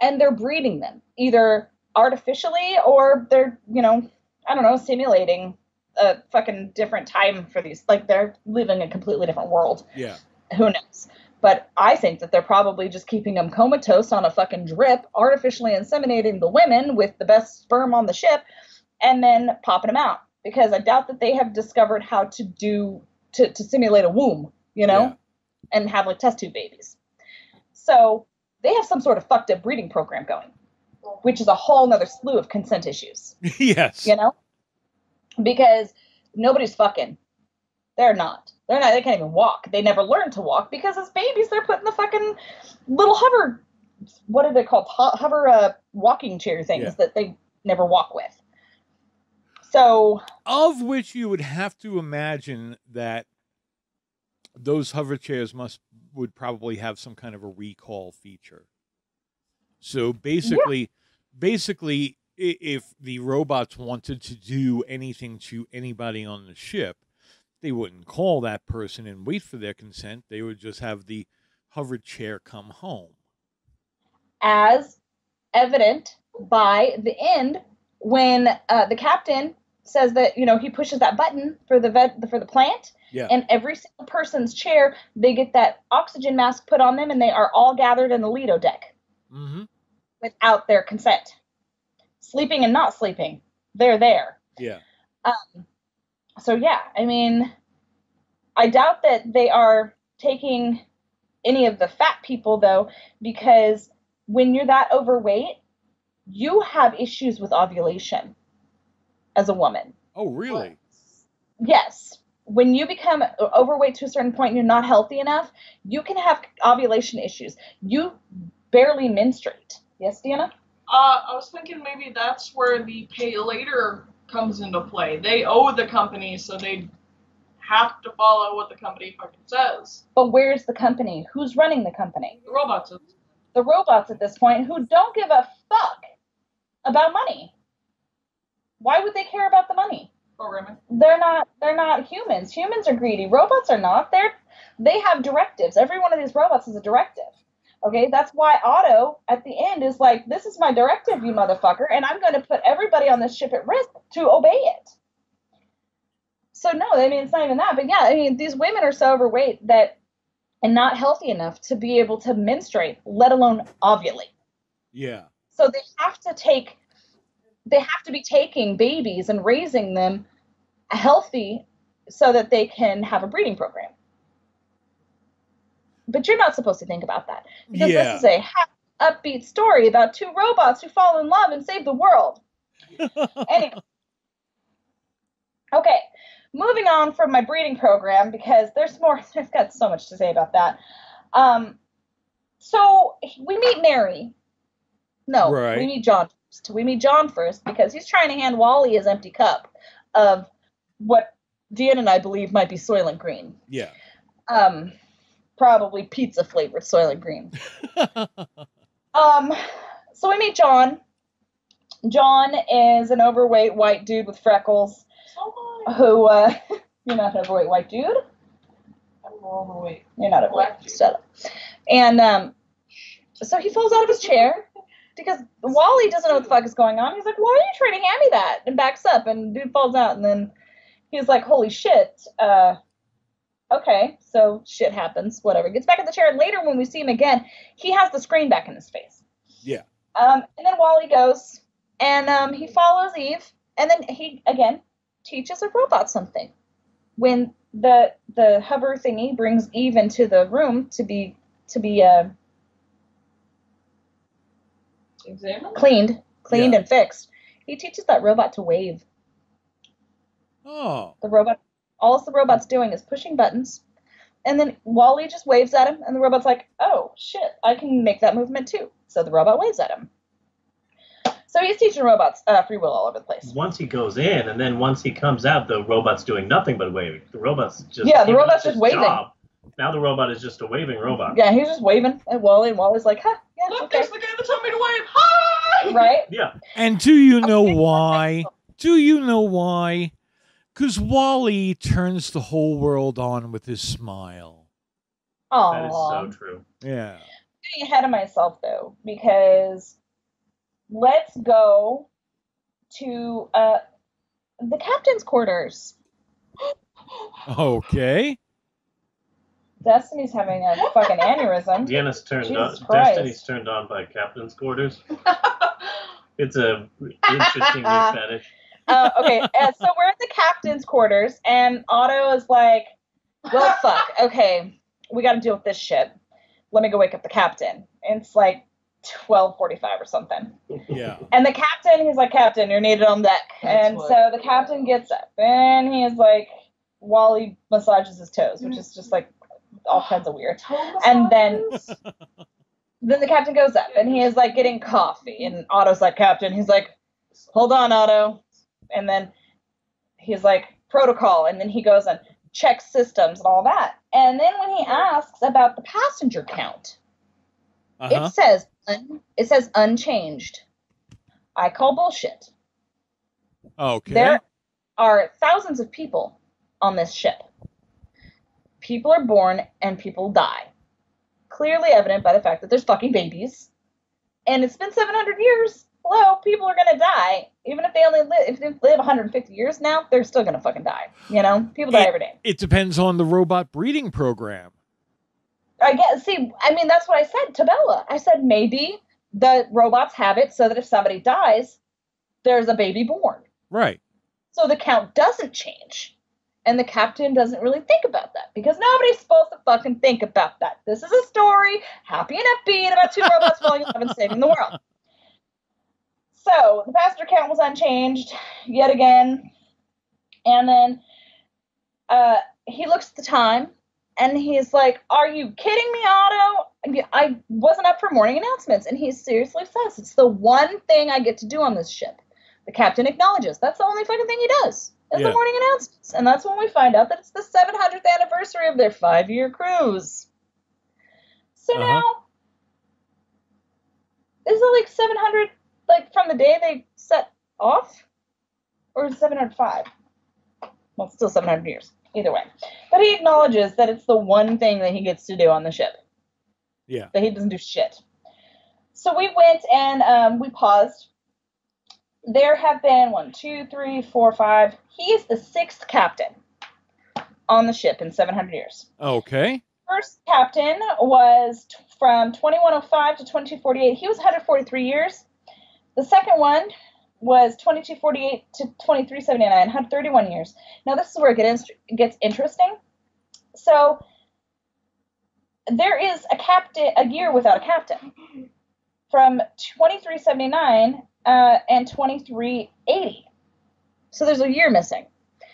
and they're breeding them, either artificially or they're, you know, I don't know, simulating a fucking different time for these. Like, they're living a completely different world. Yeah. Who knows? But I think that they're probably just keeping them comatose on a fucking drip, artificially inseminating the women with the best sperm on the ship, and then popping them out. Because I doubt that they have discovered how to do, to, to simulate a womb, you know, yeah. and have like test tube babies. So they have some sort of fucked up breeding program going, which is a whole nother slew of consent issues. Yes. You know, because nobody's fucking, they're not, they're not, they can't even walk. They never learn to walk because as babies, they're put in the fucking little hover, what are they called? Ho- hover uh, walking chair things yeah. that they never walk with. So, of which you would have to imagine that those hover chairs must would probably have some kind of a recall feature. So basically, yeah. basically, if the robots wanted to do anything to anybody on the ship, they wouldn't call that person and wait for their consent. They would just have the hover chair come home. As evident by the end, when uh, the captain says that, you know, he pushes that button for the vet, for the plant, yeah. and every single person's chair, they get that oxygen mask put on them, and they are all gathered in the Lido deck mm-hmm. without their consent. Sleeping and not sleeping, they're there. Yeah. Um, so, yeah, I mean, I doubt that they are taking any of the fat people, though, because when you're that overweight, you have issues with ovulation as a woman. Oh, really? Yes. When you become overweight to a certain point and you're not healthy enough, you can have ovulation issues. You barely menstruate. Yes, Deanna? Uh, I was thinking maybe that's where the pay later comes into play. They owe the company, so they have to follow what the company fucking says. But where's the company? Who's running the company? The robots. The robots at this point who don't give a fuck about money. Why would they care about the money? Programming. They're not they're not humans. Humans are greedy. Robots are not. They're they have directives. Every one of these robots is a directive. Okay? That's why Otto at the end is like, this is my directive, you motherfucker, and I'm going to put everybody on this ship at risk to obey it. So no, I mean, it's not even that. But yeah, I mean, these women are so overweight that and not healthy enough to be able to menstruate, let alone ovulate. Yeah. So they have to take, they have to be taking babies and raising them healthy so that they can have a breeding program. But you're not supposed to think about that. Because yeah. this is a happy, upbeat story about two robots who fall in love and save the world. Anyway. Okay. Moving on from my breeding program, because there's more, I've got so much to say about that. Um, so we meet Mary. No, right. we meet John first. We meet John first because he's trying to hand Wally his empty cup of what Deanna and I believe might be Soylent Green. Yeah. Um, probably pizza flavored Soylent Green. um, so we meet John. John is an overweight white dude with freckles. Who, uh, you're not an overweight white dude. I'm awake. You're not awake. Shut up. And um, so he falls out of his chair because Wally doesn't know what the fuck is going on. He's like, why are you trying to hand me that? And backs up, and dude falls out, and then he's like, holy shit. Uh, okay, so shit happens. Whatever. Gets back in the chair, and later when we see him again, he has the screen back in his face. Yeah. Um, and then Wally goes, and um, he follows Eve, and then he, again, teaches a robot something. When the the hover thingy brings Eve into the room to be to be uh, examined, cleaned, cleaned yeah. and fixed, he teaches that robot to wave. Oh. The robot, all the robot's doing is pushing buttons, and then Wall-E just waves at him, and the robot's like, "Oh shit, I can make that movement too." So the robot waves at him. So he's teaching robots uh, free will all over the place. Once he goes in, and then once he comes out, the robot's doing nothing but waving. The robot's just yeah, the robot's just waving. Job. Now the robot is just a waving robot. Yeah, he's just waving at Wall-E, and Wall-E's like, "Huh, yeah, look, okay. There's the guy that told me to wave." Hi, right? Yeah. And do you know why? Do you know why? Because Wall-E turns the whole world on with his smile. Oh, that is so true. Yeah. Getting ahead of myself though, because. Let's go to uh, the captain's quarters. Okay. Destiny's having a fucking aneurysm. Deanna's turned Jesus on. Christ. Destiny's turned on by captain's quarters. It's a interesting new fetish. Uh, okay, uh, so we're at the captain's quarters, and Otto is like, "Well, fuck. Okay, we got to deal with this shit. Let me go wake up the captain." And it's like. twelve forty-five or something. Yeah. And the captain, he's like, "Captain, you're needed on deck." That's and what, so the captain gets up, and he's like, Wall-E massages his toes, which is just like all kinds of weird. And then, then the captain goes up, and he is like getting coffee, and Otto's like, "Captain," he's like, "Hold on, Otto." And then he's like, "Protocol," and then he goes and checks systems and all that. And then when he asks about the passenger count, uh-huh. it says. It says unchanged. I call bullshit. Okay. There are thousands of people on this ship. People are born and people die. Clearly evident by the fact that there's fucking babies. And it's been seven hundred years. Hello, people are gonna die. Even if they only live, if they live one hundred fifty years now, they're still gonna fucking die. You know, people die it, every day. It depends on the robot breeding program. I guess, see, I mean, that's what I said to Bella. I said, maybe the robots have it so that if somebody dies, there's a baby born. Right. So the count doesn't change. And the captain doesn't really think about that because nobody's supposed to fucking think about that. This is a story, happy and upbeat, about two robots falling in love and saving the world. So the passenger count was unchanged yet again. And then uh, he looks at the time. And he's like, "Are you kidding me, Otto? I wasn't up for morning announcements." And he seriously says, "It's the one thing I get to do on this ship." The captain acknowledges that's the only fucking thing he does. It's yeah. the morning announcements. And that's when we find out that it's the seven hundredth anniversary of their five-year cruise. So uh-huh. now, is it like seven hundred, like from the day they set off? Or is it seven hundred five? Well, it's still seven hundred years. Either way. But he acknowledges that it's the one thing that he gets to do on the ship. Yeah. That he doesn't do shit. So we went and um, we paused. There have been one, two, three, four, five. He is the sixth captain on the ship in seven hundred years. Okay. First captain was t- from twenty-one oh five to twenty-two forty-eight. He was one hundred forty-three years. The second one was twenty-two forty-eight to twenty-three seventy-nine, one hundred thirty-one years. Now, this is where it gets, gets interesting. So, there is a captain, a year without a captain. From twenty-three seventy-nine uh, and twenty-three eighty. So, there's a year missing.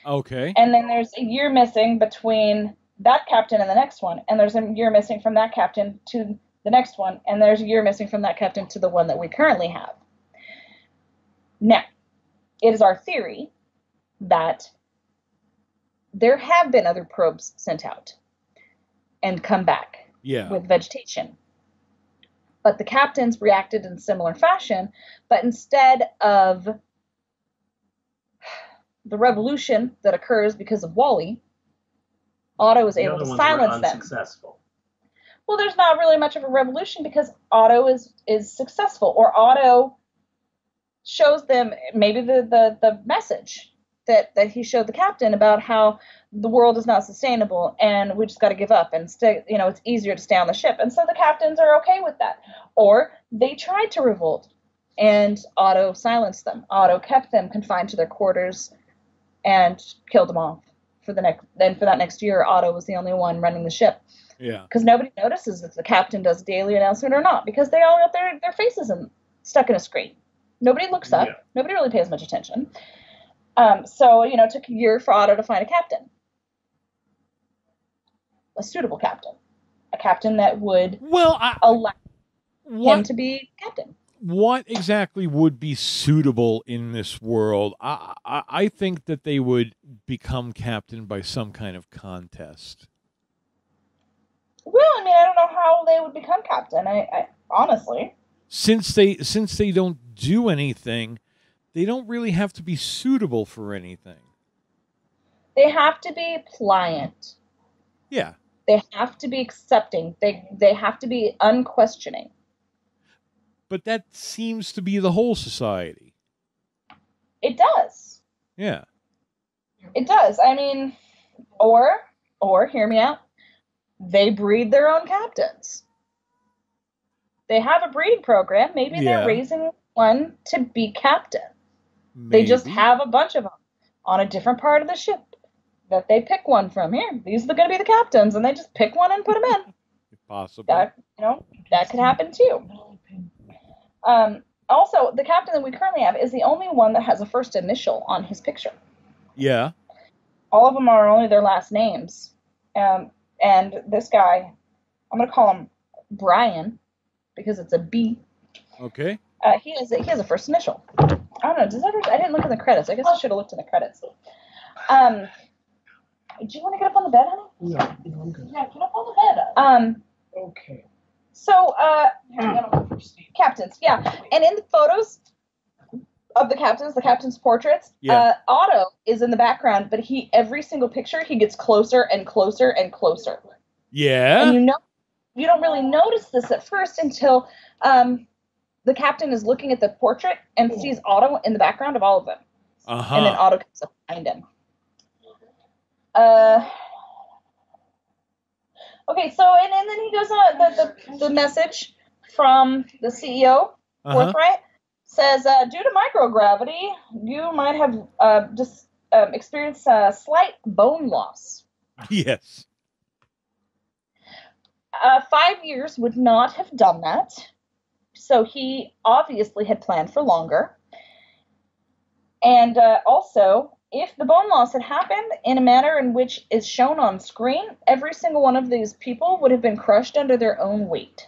Okay. And then there's a year missing between that captain and the next one. And there's a year missing from that captain to the next one. And there's a year missing from that captain to the one that we currently have. Now, it is our theory that there have been other probes sent out and come back yeah. with vegetation. But the captains reacted in similar fashion, but instead of the revolution that occurs because of Wall-E, Otto was able to silence them. Successful. Well, there's not really much of a revolution because Otto is is successful, or Otto shows them maybe the the the message that that he showed the captain about how the world is not sustainable and we just got to give up and stay. You know, it's easier to stay on the ship, and so the captains are okay with that. Or they tried to revolt, and Otto silenced them. Otto kept them confined to their quarters and killed them off for the next. Then for that next year, Otto was the only one running the ship. Yeah, because nobody notices if the captain does a daily announcement or not, because they all got their their faces in, stuck in a screen. Nobody looks up. Yeah. Nobody really pays much attention. Um, so, you know, it took a year for Otto to find a captain. A suitable captain. A captain that would well, I, allow what, him to be captain. What exactly would be suitable in this world? I, I, I think that they would become captain by some kind of contest. Well, I mean, I don't know how they would become captain, I, I honestly. Since they since they don't do anything, they don't really have to be suitable for anything. They have to be pliant. Yeah. They have to be accepting. They they have to be unquestioning. But that seems to be the whole society. It does. Yeah. It does. I mean, or or hear me out. They breed their own captains. They have a breeding program. Maybe yeah. they're raising one to be captain. Maybe. They just have a bunch of them on a different part of the ship that they pick one from. Here, these are going to be the captains, and they just pick one and put them in. Possible. That, you know, that could happen too. Um, also, the captain that we currently have is the only one that has a first initial on his picture. Yeah. All of them are only their last names. Um, and this guy, I'm going to call him Brian, because it's a B. Okay. Uh, he has a, he has a first initial. I don't know. Does ever? I didn't look in the credits. I guess I should have looked in the credits. Um, do you want to get up on the bed, honey? No, no, I'm good. Yeah, get up on the bed. Um. Okay. So, uh, captains. Yeah, and in the photos of the captains, the captains' portraits. Yeah. Uh, Otto is in the background, but he every single picture he gets closer and closer and closer. Yeah. And you know. You don't really notice this at first until um, the captain is looking at the portrait and sees Otto in the background of all of them. Uh-huh. And then Otto comes up behind him. Uh, okay, so, and, and then he goes on, the, the, the message from the C E O, uh-huh. Forthright, says, uh, due to microgravity, you might have uh, just um, experienced a slight bone loss. Yes. Uh, five years would not have done that, so he obviously had planned for longer. And uh, also, if the bone loss had happened in a manner in which is shown on screen, every single one of these people would have been crushed under their own weight.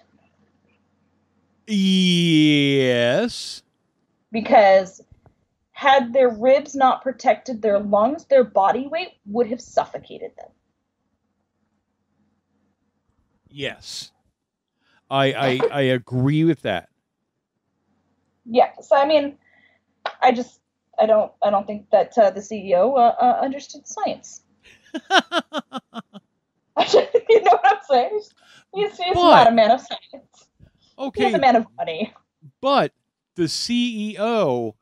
Yes. Because had their ribs not protected their lungs, their body weight would have suffocated them. Yes, I, I I agree with that. Yeah, so I mean, I just I don't I don't think that uh, the C E O uh, uh, understood science. You know what I'm saying? He's, he's but, not a man of science. Okay, he's a man of money. But the C E O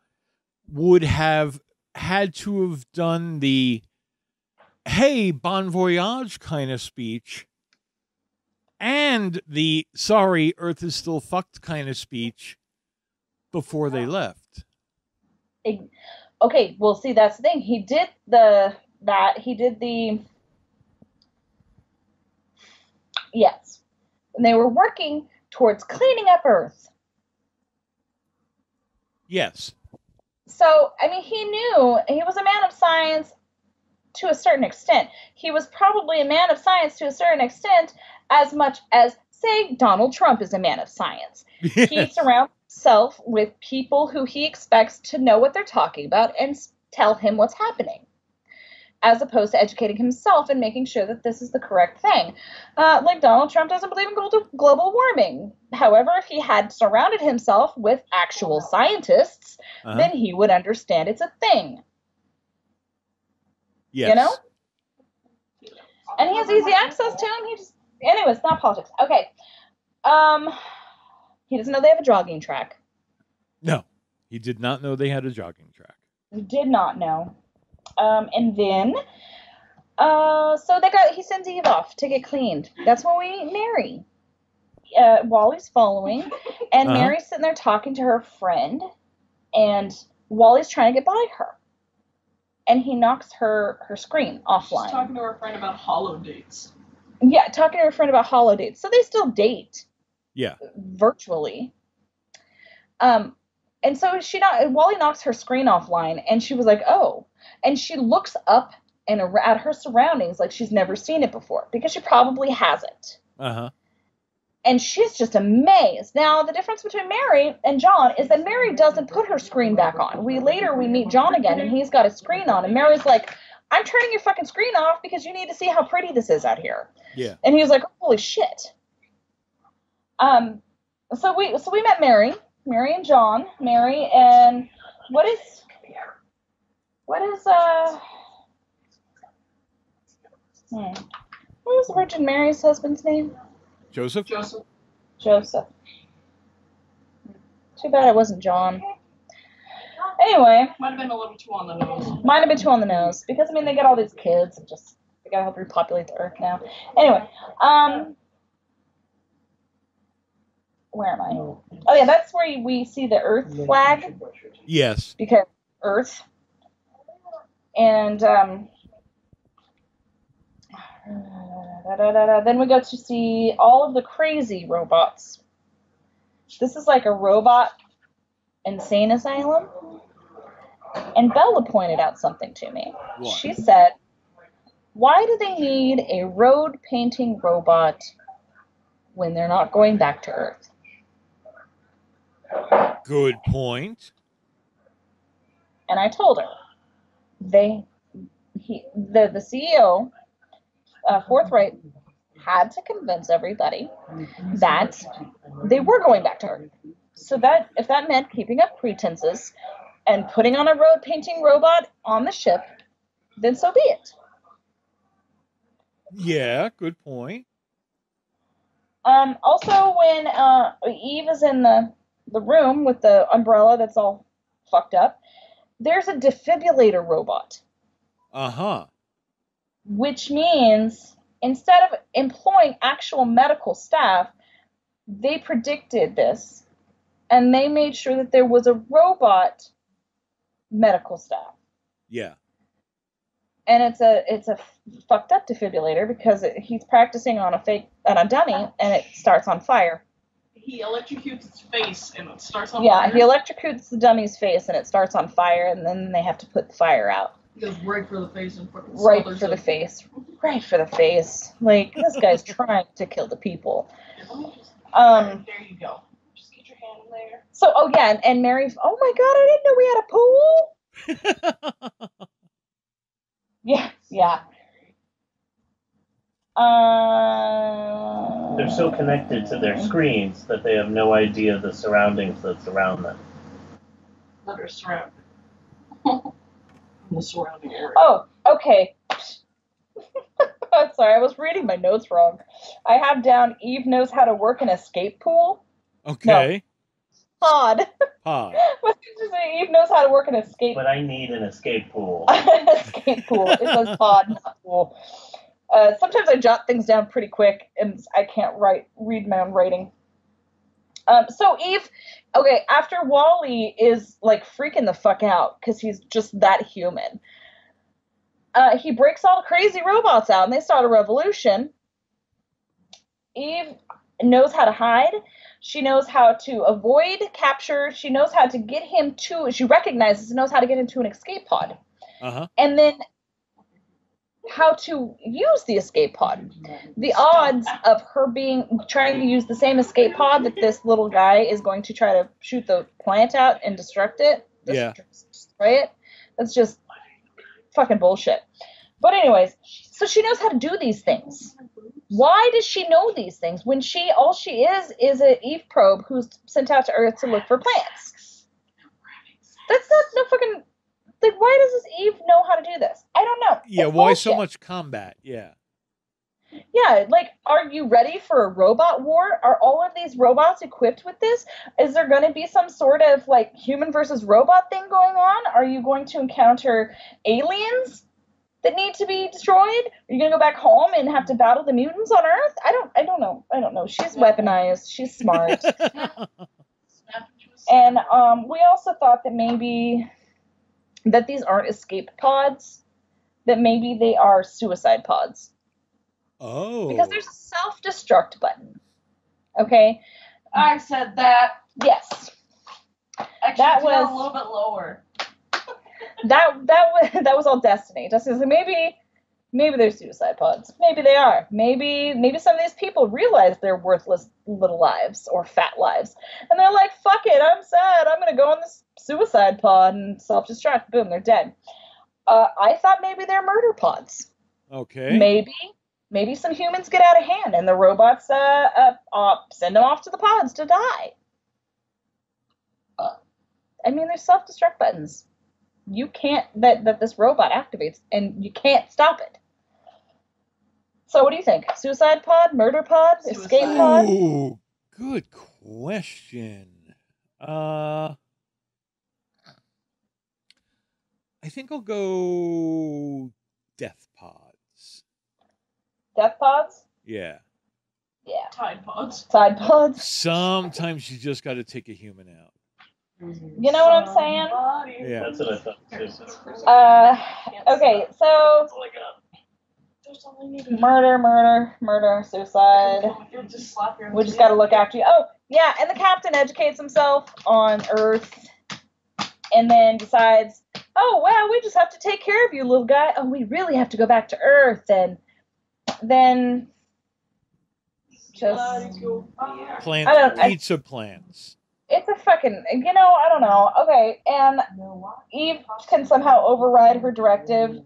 would have had to have done the "Hey, bon voyage" kind of speech. And the sorry, Earth is still fucked kind of speech before they left. Okay, well, see, that's the thing. He did the, that, he did the, yes. And they were working towards cleaning up Earth. Yes. So, I mean, he knew, he was a man of science to a certain extent. He was probably a man of science to a certain extent as much as, say, Donald Trump is a man of science. Yes. He surrounds himself with people who he expects to know what they're talking about and tell him what's happening, as opposed to educating himself and making sure that this is the correct thing. Uh, like, Donald Trump doesn't believe in global warming. However, if he had surrounded himself with actual scientists, uh-huh. then he would understand it's a thing. Yes. You know? and he has easy access to him. He just, anyway, it's not politics. Okay. Um, he doesn't know they have a jogging track. No, he did not know they had a jogging track. He did not know. Um, and then, uh, so they got, he sends Eve off to get cleaned. That's when we meet Mary. Uh, Wally's following, and uh-huh. Mary's sitting there talking to her friend, and Wally's trying to get by her, and he knocks her her screen offline. She's talking to her friend about hollow dates. Yeah, talking to her friend about hollow dates. So they still date. Yeah. Virtually. Um, and so she not Wall-E knocks her screen offline, and she was like, "Oh," and she looks up and at her surroundings like she's never seen it before because she probably hasn't. Uh huh. And she's just amazed. Now, the difference between Mary and John is that Mary doesn't put her screen back on. We later, we meet John again, and he's got his screen on. And Mary's like, I'm turning your fucking screen off because you need to see how pretty this is out here. Yeah. And he was like, holy shit. Um. So we so we met Mary. Mary and John. Mary and what is... What is... uh? Hmm. What was Virgin Mary's husband's name? Joseph? Joseph. Joseph. Too bad it wasn't John. Anyway. Might have been a little too on the nose. Might have been too on the nose. Because, I mean, they got all these kids. And just they got to help repopulate the earth now. Anyway. Um, where am I? Oh, yeah, that's where we see the earth flag. Yes. Because earth. And... um. Da, da, da, da. Then we go to see all of the crazy robots. This is like a robot insane asylum. And Bella pointed out something to me. What? She said, why do they need a road painting robot when they're not going back to Earth? Good point. And I told her. They, he, the, the C E O... Uh, Forthright had to convince everybody that they were going back to Earth. So that if that meant keeping up pretenses and putting on a road painting robot on the ship, then so be it. Yeah, good point. Um, also, when uh, Eve is in the, the room with the umbrella that's all fucked up, there's a defibrillator robot. Uh-huh. Which means, instead of employing actual medical staff, they predicted this, and they made sure that there was a robot medical staff. Yeah. And it's a it's a fucked up defibrillator because it, he's practicing on a fake on a dummy, and it starts on fire. He electrocutes its face, and it starts on yeah, fire. Yeah, he electrocutes the dummy's face, and it starts on fire, and then they have to put the fire out. He goes right for the face. And right for the face. Right for the face. Like, this guy's trying to kill the people. Um, there you go. Just get your hand in there. So, oh, yeah, and, and Mary, oh, my God, I didn't know we had a pool. yeah, yeah. Uh, They're so connected to their screens that they have no idea the surroundings that surround them. That are surrounded. The surrounding area. Oh, okay. I'm sorry, I was reading my notes wrong. I have down Eve knows how to work an escape pool. Okay. No. Pod. Pod. What did you say? Eve knows how to work an escape pool. But I need an escape pool. An escape pool. It says pod, not pool. Uh, sometimes I jot things down pretty quick, and I can't write read my own writing. Um, so Eve, okay, after Wall-E is, like, freaking the fuck out, because he's just that human, uh, he breaks all the crazy robots out, and they start a revolution. Eve knows how to hide. She knows how to avoid capture. She knows how to get him to, she recognizes and knows how to get into an escape pod. Uh-huh. And then how to use the escape pod. The odds of her being trying to use the same escape pod that this little guy is going to try to shoot the plant out and destruct it, yeah. destroy it, that's just fucking bullshit. But anyways, so she knows how to do these things. Why does she know these things when she all she is is an Eve probe who's sent out to Earth to look for plants? That's not no fucking... Like, why does this Eve know how to do this? I don't know. Yeah, it's why bullshit. So much combat? Yeah. Yeah, like, are you ready for a robot war? Are all of these robots equipped with this? Is there going to be some sort of, like, human versus robot thing going on? Are you going to encounter aliens that need to be destroyed? Are you going to go back home and have to battle the mutants on Earth? I don't I don't know. I don't know. She's weaponized. She's smart. And um, we also thought that maybe that these aren't escape pods, that maybe they are suicide pods. Oh. Because there's a self-destruct button. Okay? I said that. Yes. Actually, that was a little bit lower. that that was that was all Destiny. Destiny was like, maybe maybe they're suicide pods. Maybe they are. Maybe maybe some of these people realize their worthless little lives or fat lives, and they're like, "Fuck it, I'm sad. I'm gonna go on this suicide pod and self-destruct. Boom, they're dead." Uh, I thought maybe they're murder pods. Okay. Maybe. Maybe some humans get out of hand and the robots uh, uh, uh, send them off to the pods to die. Uh, I mean, there's self-destruct buttons. You can't, that, that this robot activates, and you can't stop it. So what do you think? Suicide pod, murder pod, Suicide. escape pod? Ooh, good question. Uh, I think I'll go death pod. Death pods? Yeah. Yeah. Tide pods. Tide pods. Sometimes you just got to take a human out. You know what I'm saying? Yeah. That's what I thought. Uh, okay, so murder, murder, murder, suicide. We just got to look after you. Oh, yeah, and the captain educates himself on Earth and then decides, oh, wow, we just have to take care of you, little guy. Oh, we really have to go back to Earth and Then just plants, I don't, I, pizza plants. It's a fucking, you know, I don't know. Okay, and Eve can somehow override her directive.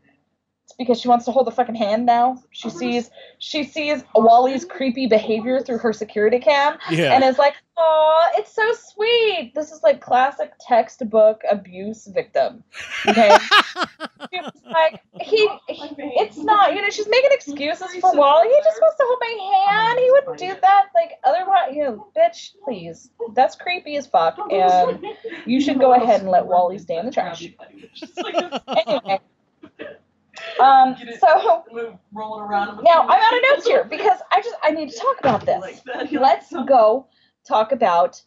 It's because she wants to hold the fucking hand now. She sees she sees Wally's creepy behavior through her security cam, yeah. and is like, "Oh, it's so sweet." This is like classic textbook abuse victim. Okay, she was like, he, he, it's not. You know, she's making excuses for Wally. He just wants to hold my hand. He wouldn't do that. Like otherwise, you know, bitch, please. That's creepy as fuck, and you should go ahead and let Wally stay in the trash. Anyway. Um, so now I'm out of notes here because I just I need to talk about this. Let's go talk about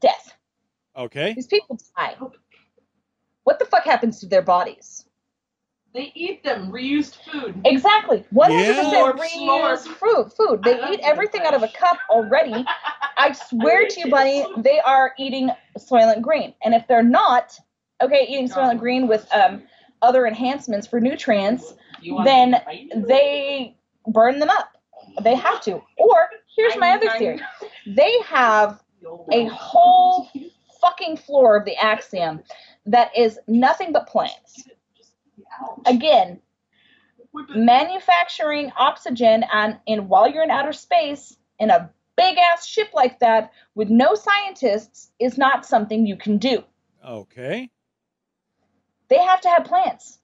death. Okay. These people die. What the fuck happens to their bodies? They eat them, reused food. Exactly. one hundred percent yeah. reused food. Food. They eat everything out of a cup already. I swear to you, Bunny, they are eating Soylent Green. And if they're not, okay, eating Soylent Green with um. other enhancements for nutrients, then they burn them up. They have to. Or, here's my other theory. They have a whole fucking floor of the Axiom that is nothing but plants. Again, manufacturing oxygen on, and while you're in outer space in a big-ass ship like that with no scientists is not something you can do. Okay. They have to have plants.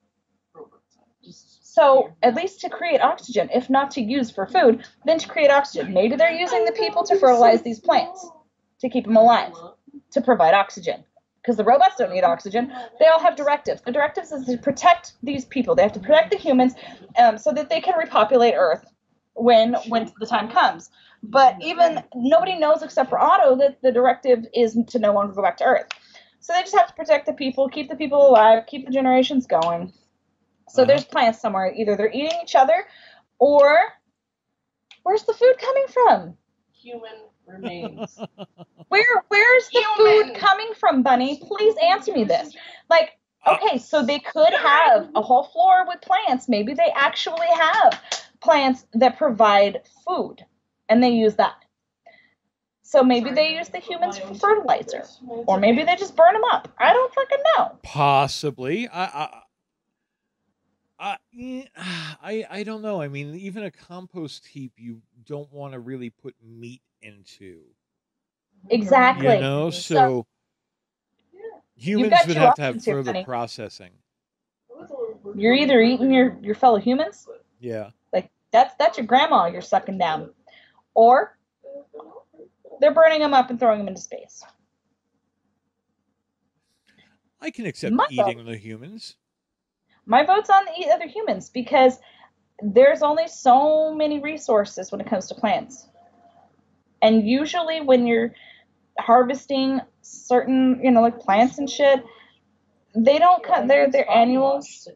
So at least to create oxygen, if not to use for food, then to create oxygen. Maybe they're using the people to fertilize these plants, to keep them alive, to provide oxygen. Because the robots don't need oxygen. They all have directives. The directives is to protect these people. They have to protect the humans um, so that they can repopulate Earth when when the time comes. But even nobody knows except for Otto that the directive is to no longer go back to Earth. So they just have to protect the people, keep the people alive, keep the generations going. So uh-huh. there's plants somewhere. Either they're eating each other, or where's the food coming from? Human remains. Where Where's the Human. food coming from, Bunny? Please answer me this. Like, okay, so they could have a whole floor with plants. Maybe they actually have plants that provide food, and they use that. So maybe they use the humans for fertilizer, or maybe they just burn them up. I don't fucking know. Possibly. I, I, I, I don't know. I mean, even a compost heap, you don't want to really put meat into. Exactly. You know, so, so humans would have to have further here, processing. You're either eating your, your fellow humans. Yeah. Like That's that's your grandma you're sucking down. Or they're burning them up and throwing them into space. I can accept my eating vote. the humans. My vote's on the eat other humans because there's only so many resources when it comes to plants. And usually when you're harvesting certain, you know, like plants and shit, they don't cut, they're, they're annuals.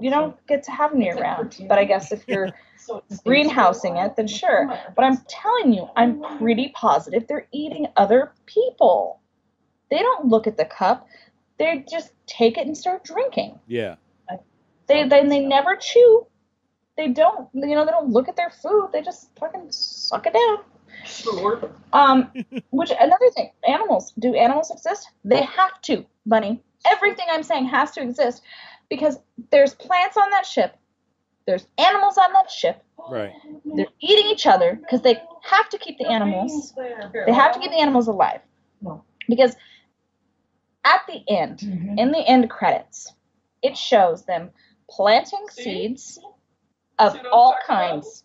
You don't get to have them year round. But I guess if you're greenhousing it, then sure. But I'm telling you, I'm pretty positive they're eating other people. They don't look at the cup. They just take it and start drinking. Yeah. They then they never chew. They don't, you know, they don't look at their food. They just fucking suck it down. Sure. Um, which another thing, animals. Do animals exist? They have to, Bunny. Everything I'm saying has to exist because there's plants on that ship. There's animals on that ship. Right. They're eating each other because they have to keep the animals. They have to keep the animals alive. Because at the end, mm-hmm. in the end credits, it shows them planting seeds of all kinds.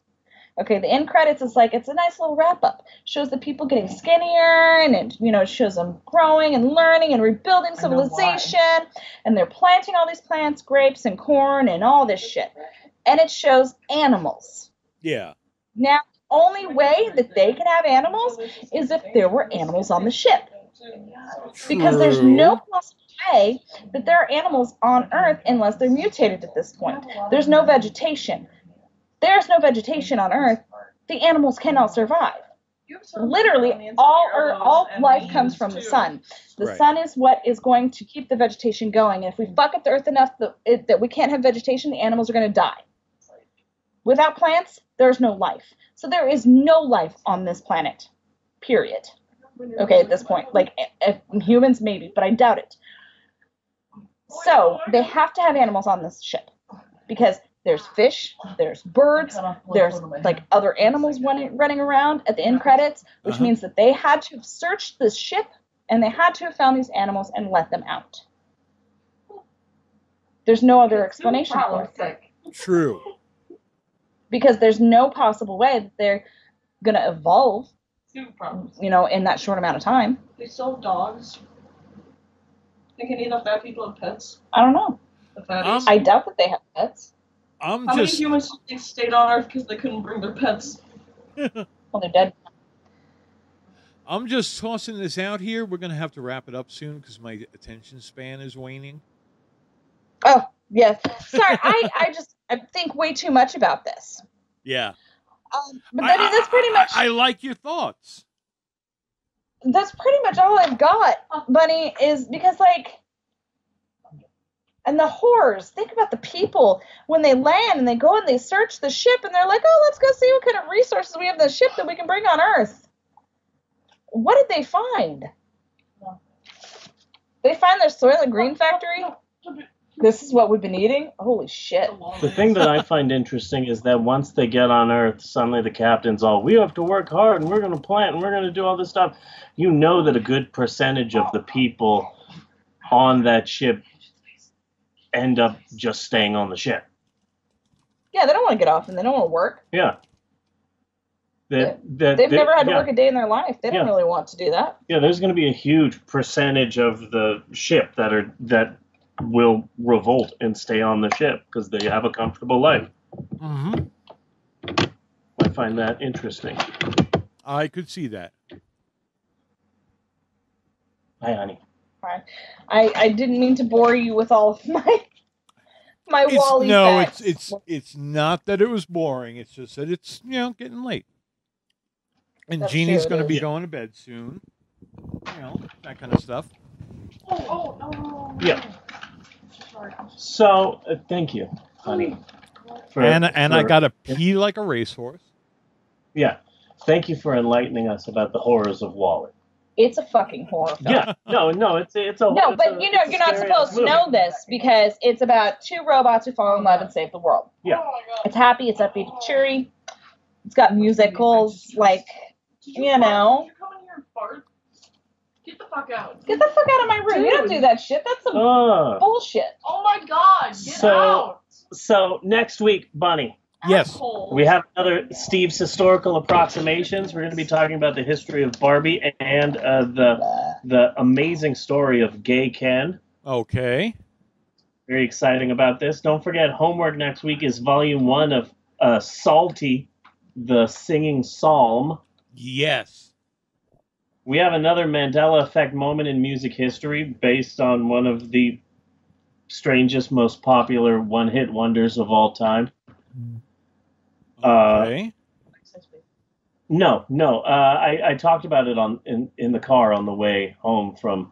Okay, the end credits is like, it's a nice little wrap-up. Shows the people getting skinnier, and it, you know, shows them growing and learning and rebuilding civilization. And they're planting all these plants, grapes and corn and all this shit. And it shows animals. Yeah. Now, the only way that they can have animals is if there were animals on the ship. True. Because there's no possible way that there are animals on Earth unless they're mutated at this point. There's no vegetation. There's no vegetation on Earth. The animals cannot survive. Literally, all er, all life comes from the sun. The right. sun is what is going to keep the vegetation going. And if we fuck up the Earth enough that, it, that we can't have vegetation, the animals are going to die. Without plants, there's no life. So there is no life on this planet, period. Okay, at this point, like if humans maybe, but I doubt it. So they have to have animals on this ship because there's fish, there's birds, there's like other animals running, running around at the end credits, which uh-huh. means that they had to have searched this ship and they had to have found these animals and let them out. There's no other explanation for it. True. Because there's no possible way that they're going to evolve. You know, in that short amount of time. They sell dogs. They can eat up fat people and pets. I don't know. Um, I doubt that they have pets. I'm How just... many humans stayed on Earth because they couldn't bring their pets? Well, they're dead. I'm just tossing this out here. We're going to have to wrap it up soon because my attention span is waning. Oh, yes. Sorry, I, I just I think way too much about this. Yeah. Um, but that, I, that's pretty much. I, I, I like your thoughts. That's pretty much all I've got, Bunny. Is because like, and the horrors. Think about the people when they land and they go and they search the ship and they're like, oh, let's go see what kind of resources we have in the ship that we can bring on Earth. What did they find? They find their Soylent Green factory. This is what we've been eating? Holy shit. The thing that I find interesting is that once they get on Earth, suddenly the captain's all, we have to work hard, and we're going to plant, and we're going to do all this stuff. You know that a good percentage of the people on that ship end up just staying on the ship. Yeah, they don't want to get off, and they don't want to work. Yeah. The, the, They've the, never had to yeah. work a day in their life. They don't yeah. really want to do that. Yeah, there's going to be a huge percentage of the ship that are that... will revolt and stay on the ship because they have a comfortable life. Mm-hmm. I find that interesting. I could see that. Hi, honey. Hi. I I didn't mean to bore you with all of my my it's, WALL-E No, facts. it's it's it's not that it was boring. It's just that it's you know getting late, and That's Jeannie's going to be yeah. going to bed soon. You know that kind of stuff. Oh, oh, oh. Yeah. So, uh, thank you, honey. For, and and for, I got to pee like a racehorse. Yeah. Thank you for enlightening us about the horrors of WALL-E. It's a fucking horror film. Yeah. No, no, it's, it's a No, it's but a, you know, you're not supposed movie. to know this because it's about two robots who fall in love and save the world. Yeah. Oh my God. It's happy, it's upbeat, it's cheery. It's got musicals, like, you, you know. Did you come in here and fart? Get the fuck out. Get the fuck out of my room. Dude. You don't do that shit. That's some uh, bullshit. Oh my God. Get so, out. So next week, Bunny, Yes. We have another Steve's historical approximations. We're going to be talking about the history of Barbie and uh, the the amazing story of Gay Ken. Okay. Very exciting about this. Don't forget, homework next week is volume one of uh, Salty, the singing psalm. Yes. We have another Mandela Effect moment in music history based on one of the strangest, most popular one-hit wonders of all time. Okay. Uh, no, no. Uh, I, I talked about it on in, in the car on the way home from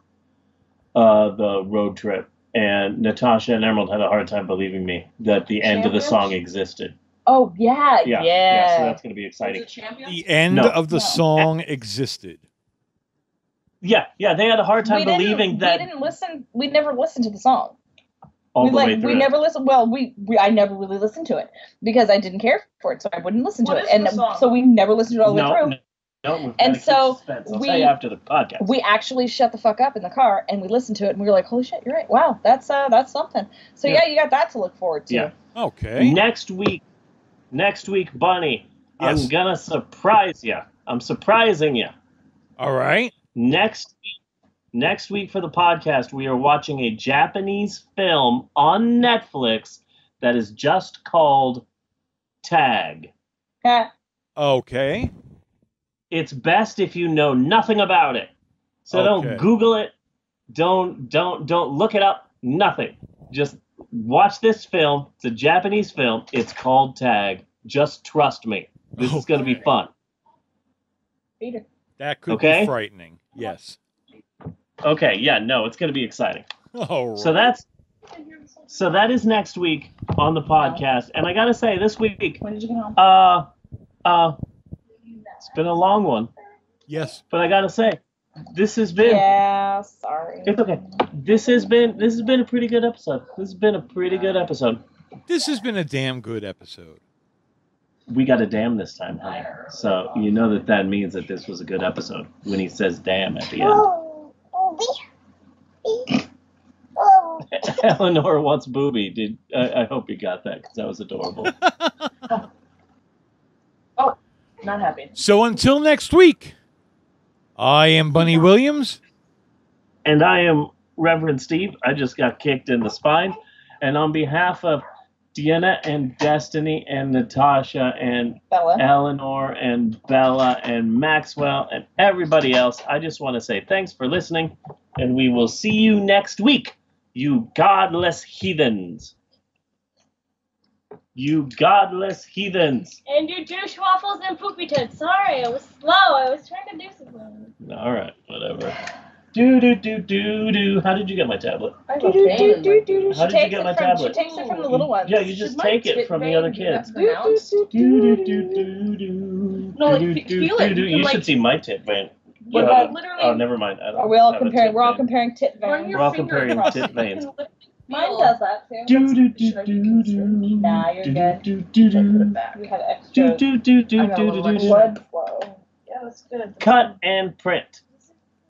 uh, the road trip, and Natasha and Emerald had a hard time believing me that the end of the song existed. Oh, yeah, yeah. Yeah, yeah so that's going to be exciting. The end no. of the no. song existed. Yeah, yeah. They had a hard time believing that. We didn't listen. We never listened to the song. We, like, we never listened. Well, we, we I never really listened to it because I didn't care for it, so I wouldn't listen to what it. And so we never listened to it all the no, way through. No, no, and so we after the podcast, we actually shut the fuck up in the car and we listened to it and we were like, "Holy shit, you're right! Wow, that's uh, that's something." So yeah. yeah, you got that to look forward to. Yeah. Okay. Next week, next week, Bunny, yes. I'm gonna surprise you. I'm surprising you. All right. Next week. Next week for the podcast, we are watching a Japanese film on Netflix that is just called Tag. Okay. It's best if you know nothing about it. So okay. don't Google it. Don't don't don't look it up. Nothing. Just watch this film. It's a Japanese film. It's called Tag. Just trust me. This okay. is going to be fun. Peter. That could okay? be frightening. Yes. Okay, yeah, no, it's going to be exciting. Oh, right. So that's so that is next week on the podcast, and I got to say, this week, when did you get home? Uh, uh, it's been a long one. Yes, but I got to say, this has been yeah, sorry, it's okay. This has been this has been a pretty good episode. This has been a pretty good episode. This has been a damn good episode. We got a damn this time, huh? So you know that that means that this was a good episode when he says "damn" at the end. Oh. Eleanor wants booby. Did I, I hope you got that because that was adorable. oh. oh, not happy. So until next week, I am Bunny Williams. And I am Reverend Steve. I just got kicked in the spine. And on behalf of Deanna and Destiny and Natasha and Bella. Eleanor and Bella and Maxwell and everybody else, I just want to say thanks for listening. And we will see you next week, you godless heathens. You godless heathens. And you douche waffles and poopy tits. Sorry, I was slow. I was trying to do something. All right, whatever. Do, do, do, do, do. How did you get my tablet? I do, do, do, do, do. How did you get my from, tablet? She takes it from the little ones. Yeah, you just take it from the other kids. Do, do, do, do, do, do. No, like, feel it. You should see my tit vein. What yeah, about literally? Oh, never mind. I don't are we all comparing? We're all comparing tit veins. We're all comparing tit veins. Mine does that too. Do do do do do. Nah, you're good. Do do do. We have extra. Do do do do do do. Blood flow. Yeah, that's good. Cut and print.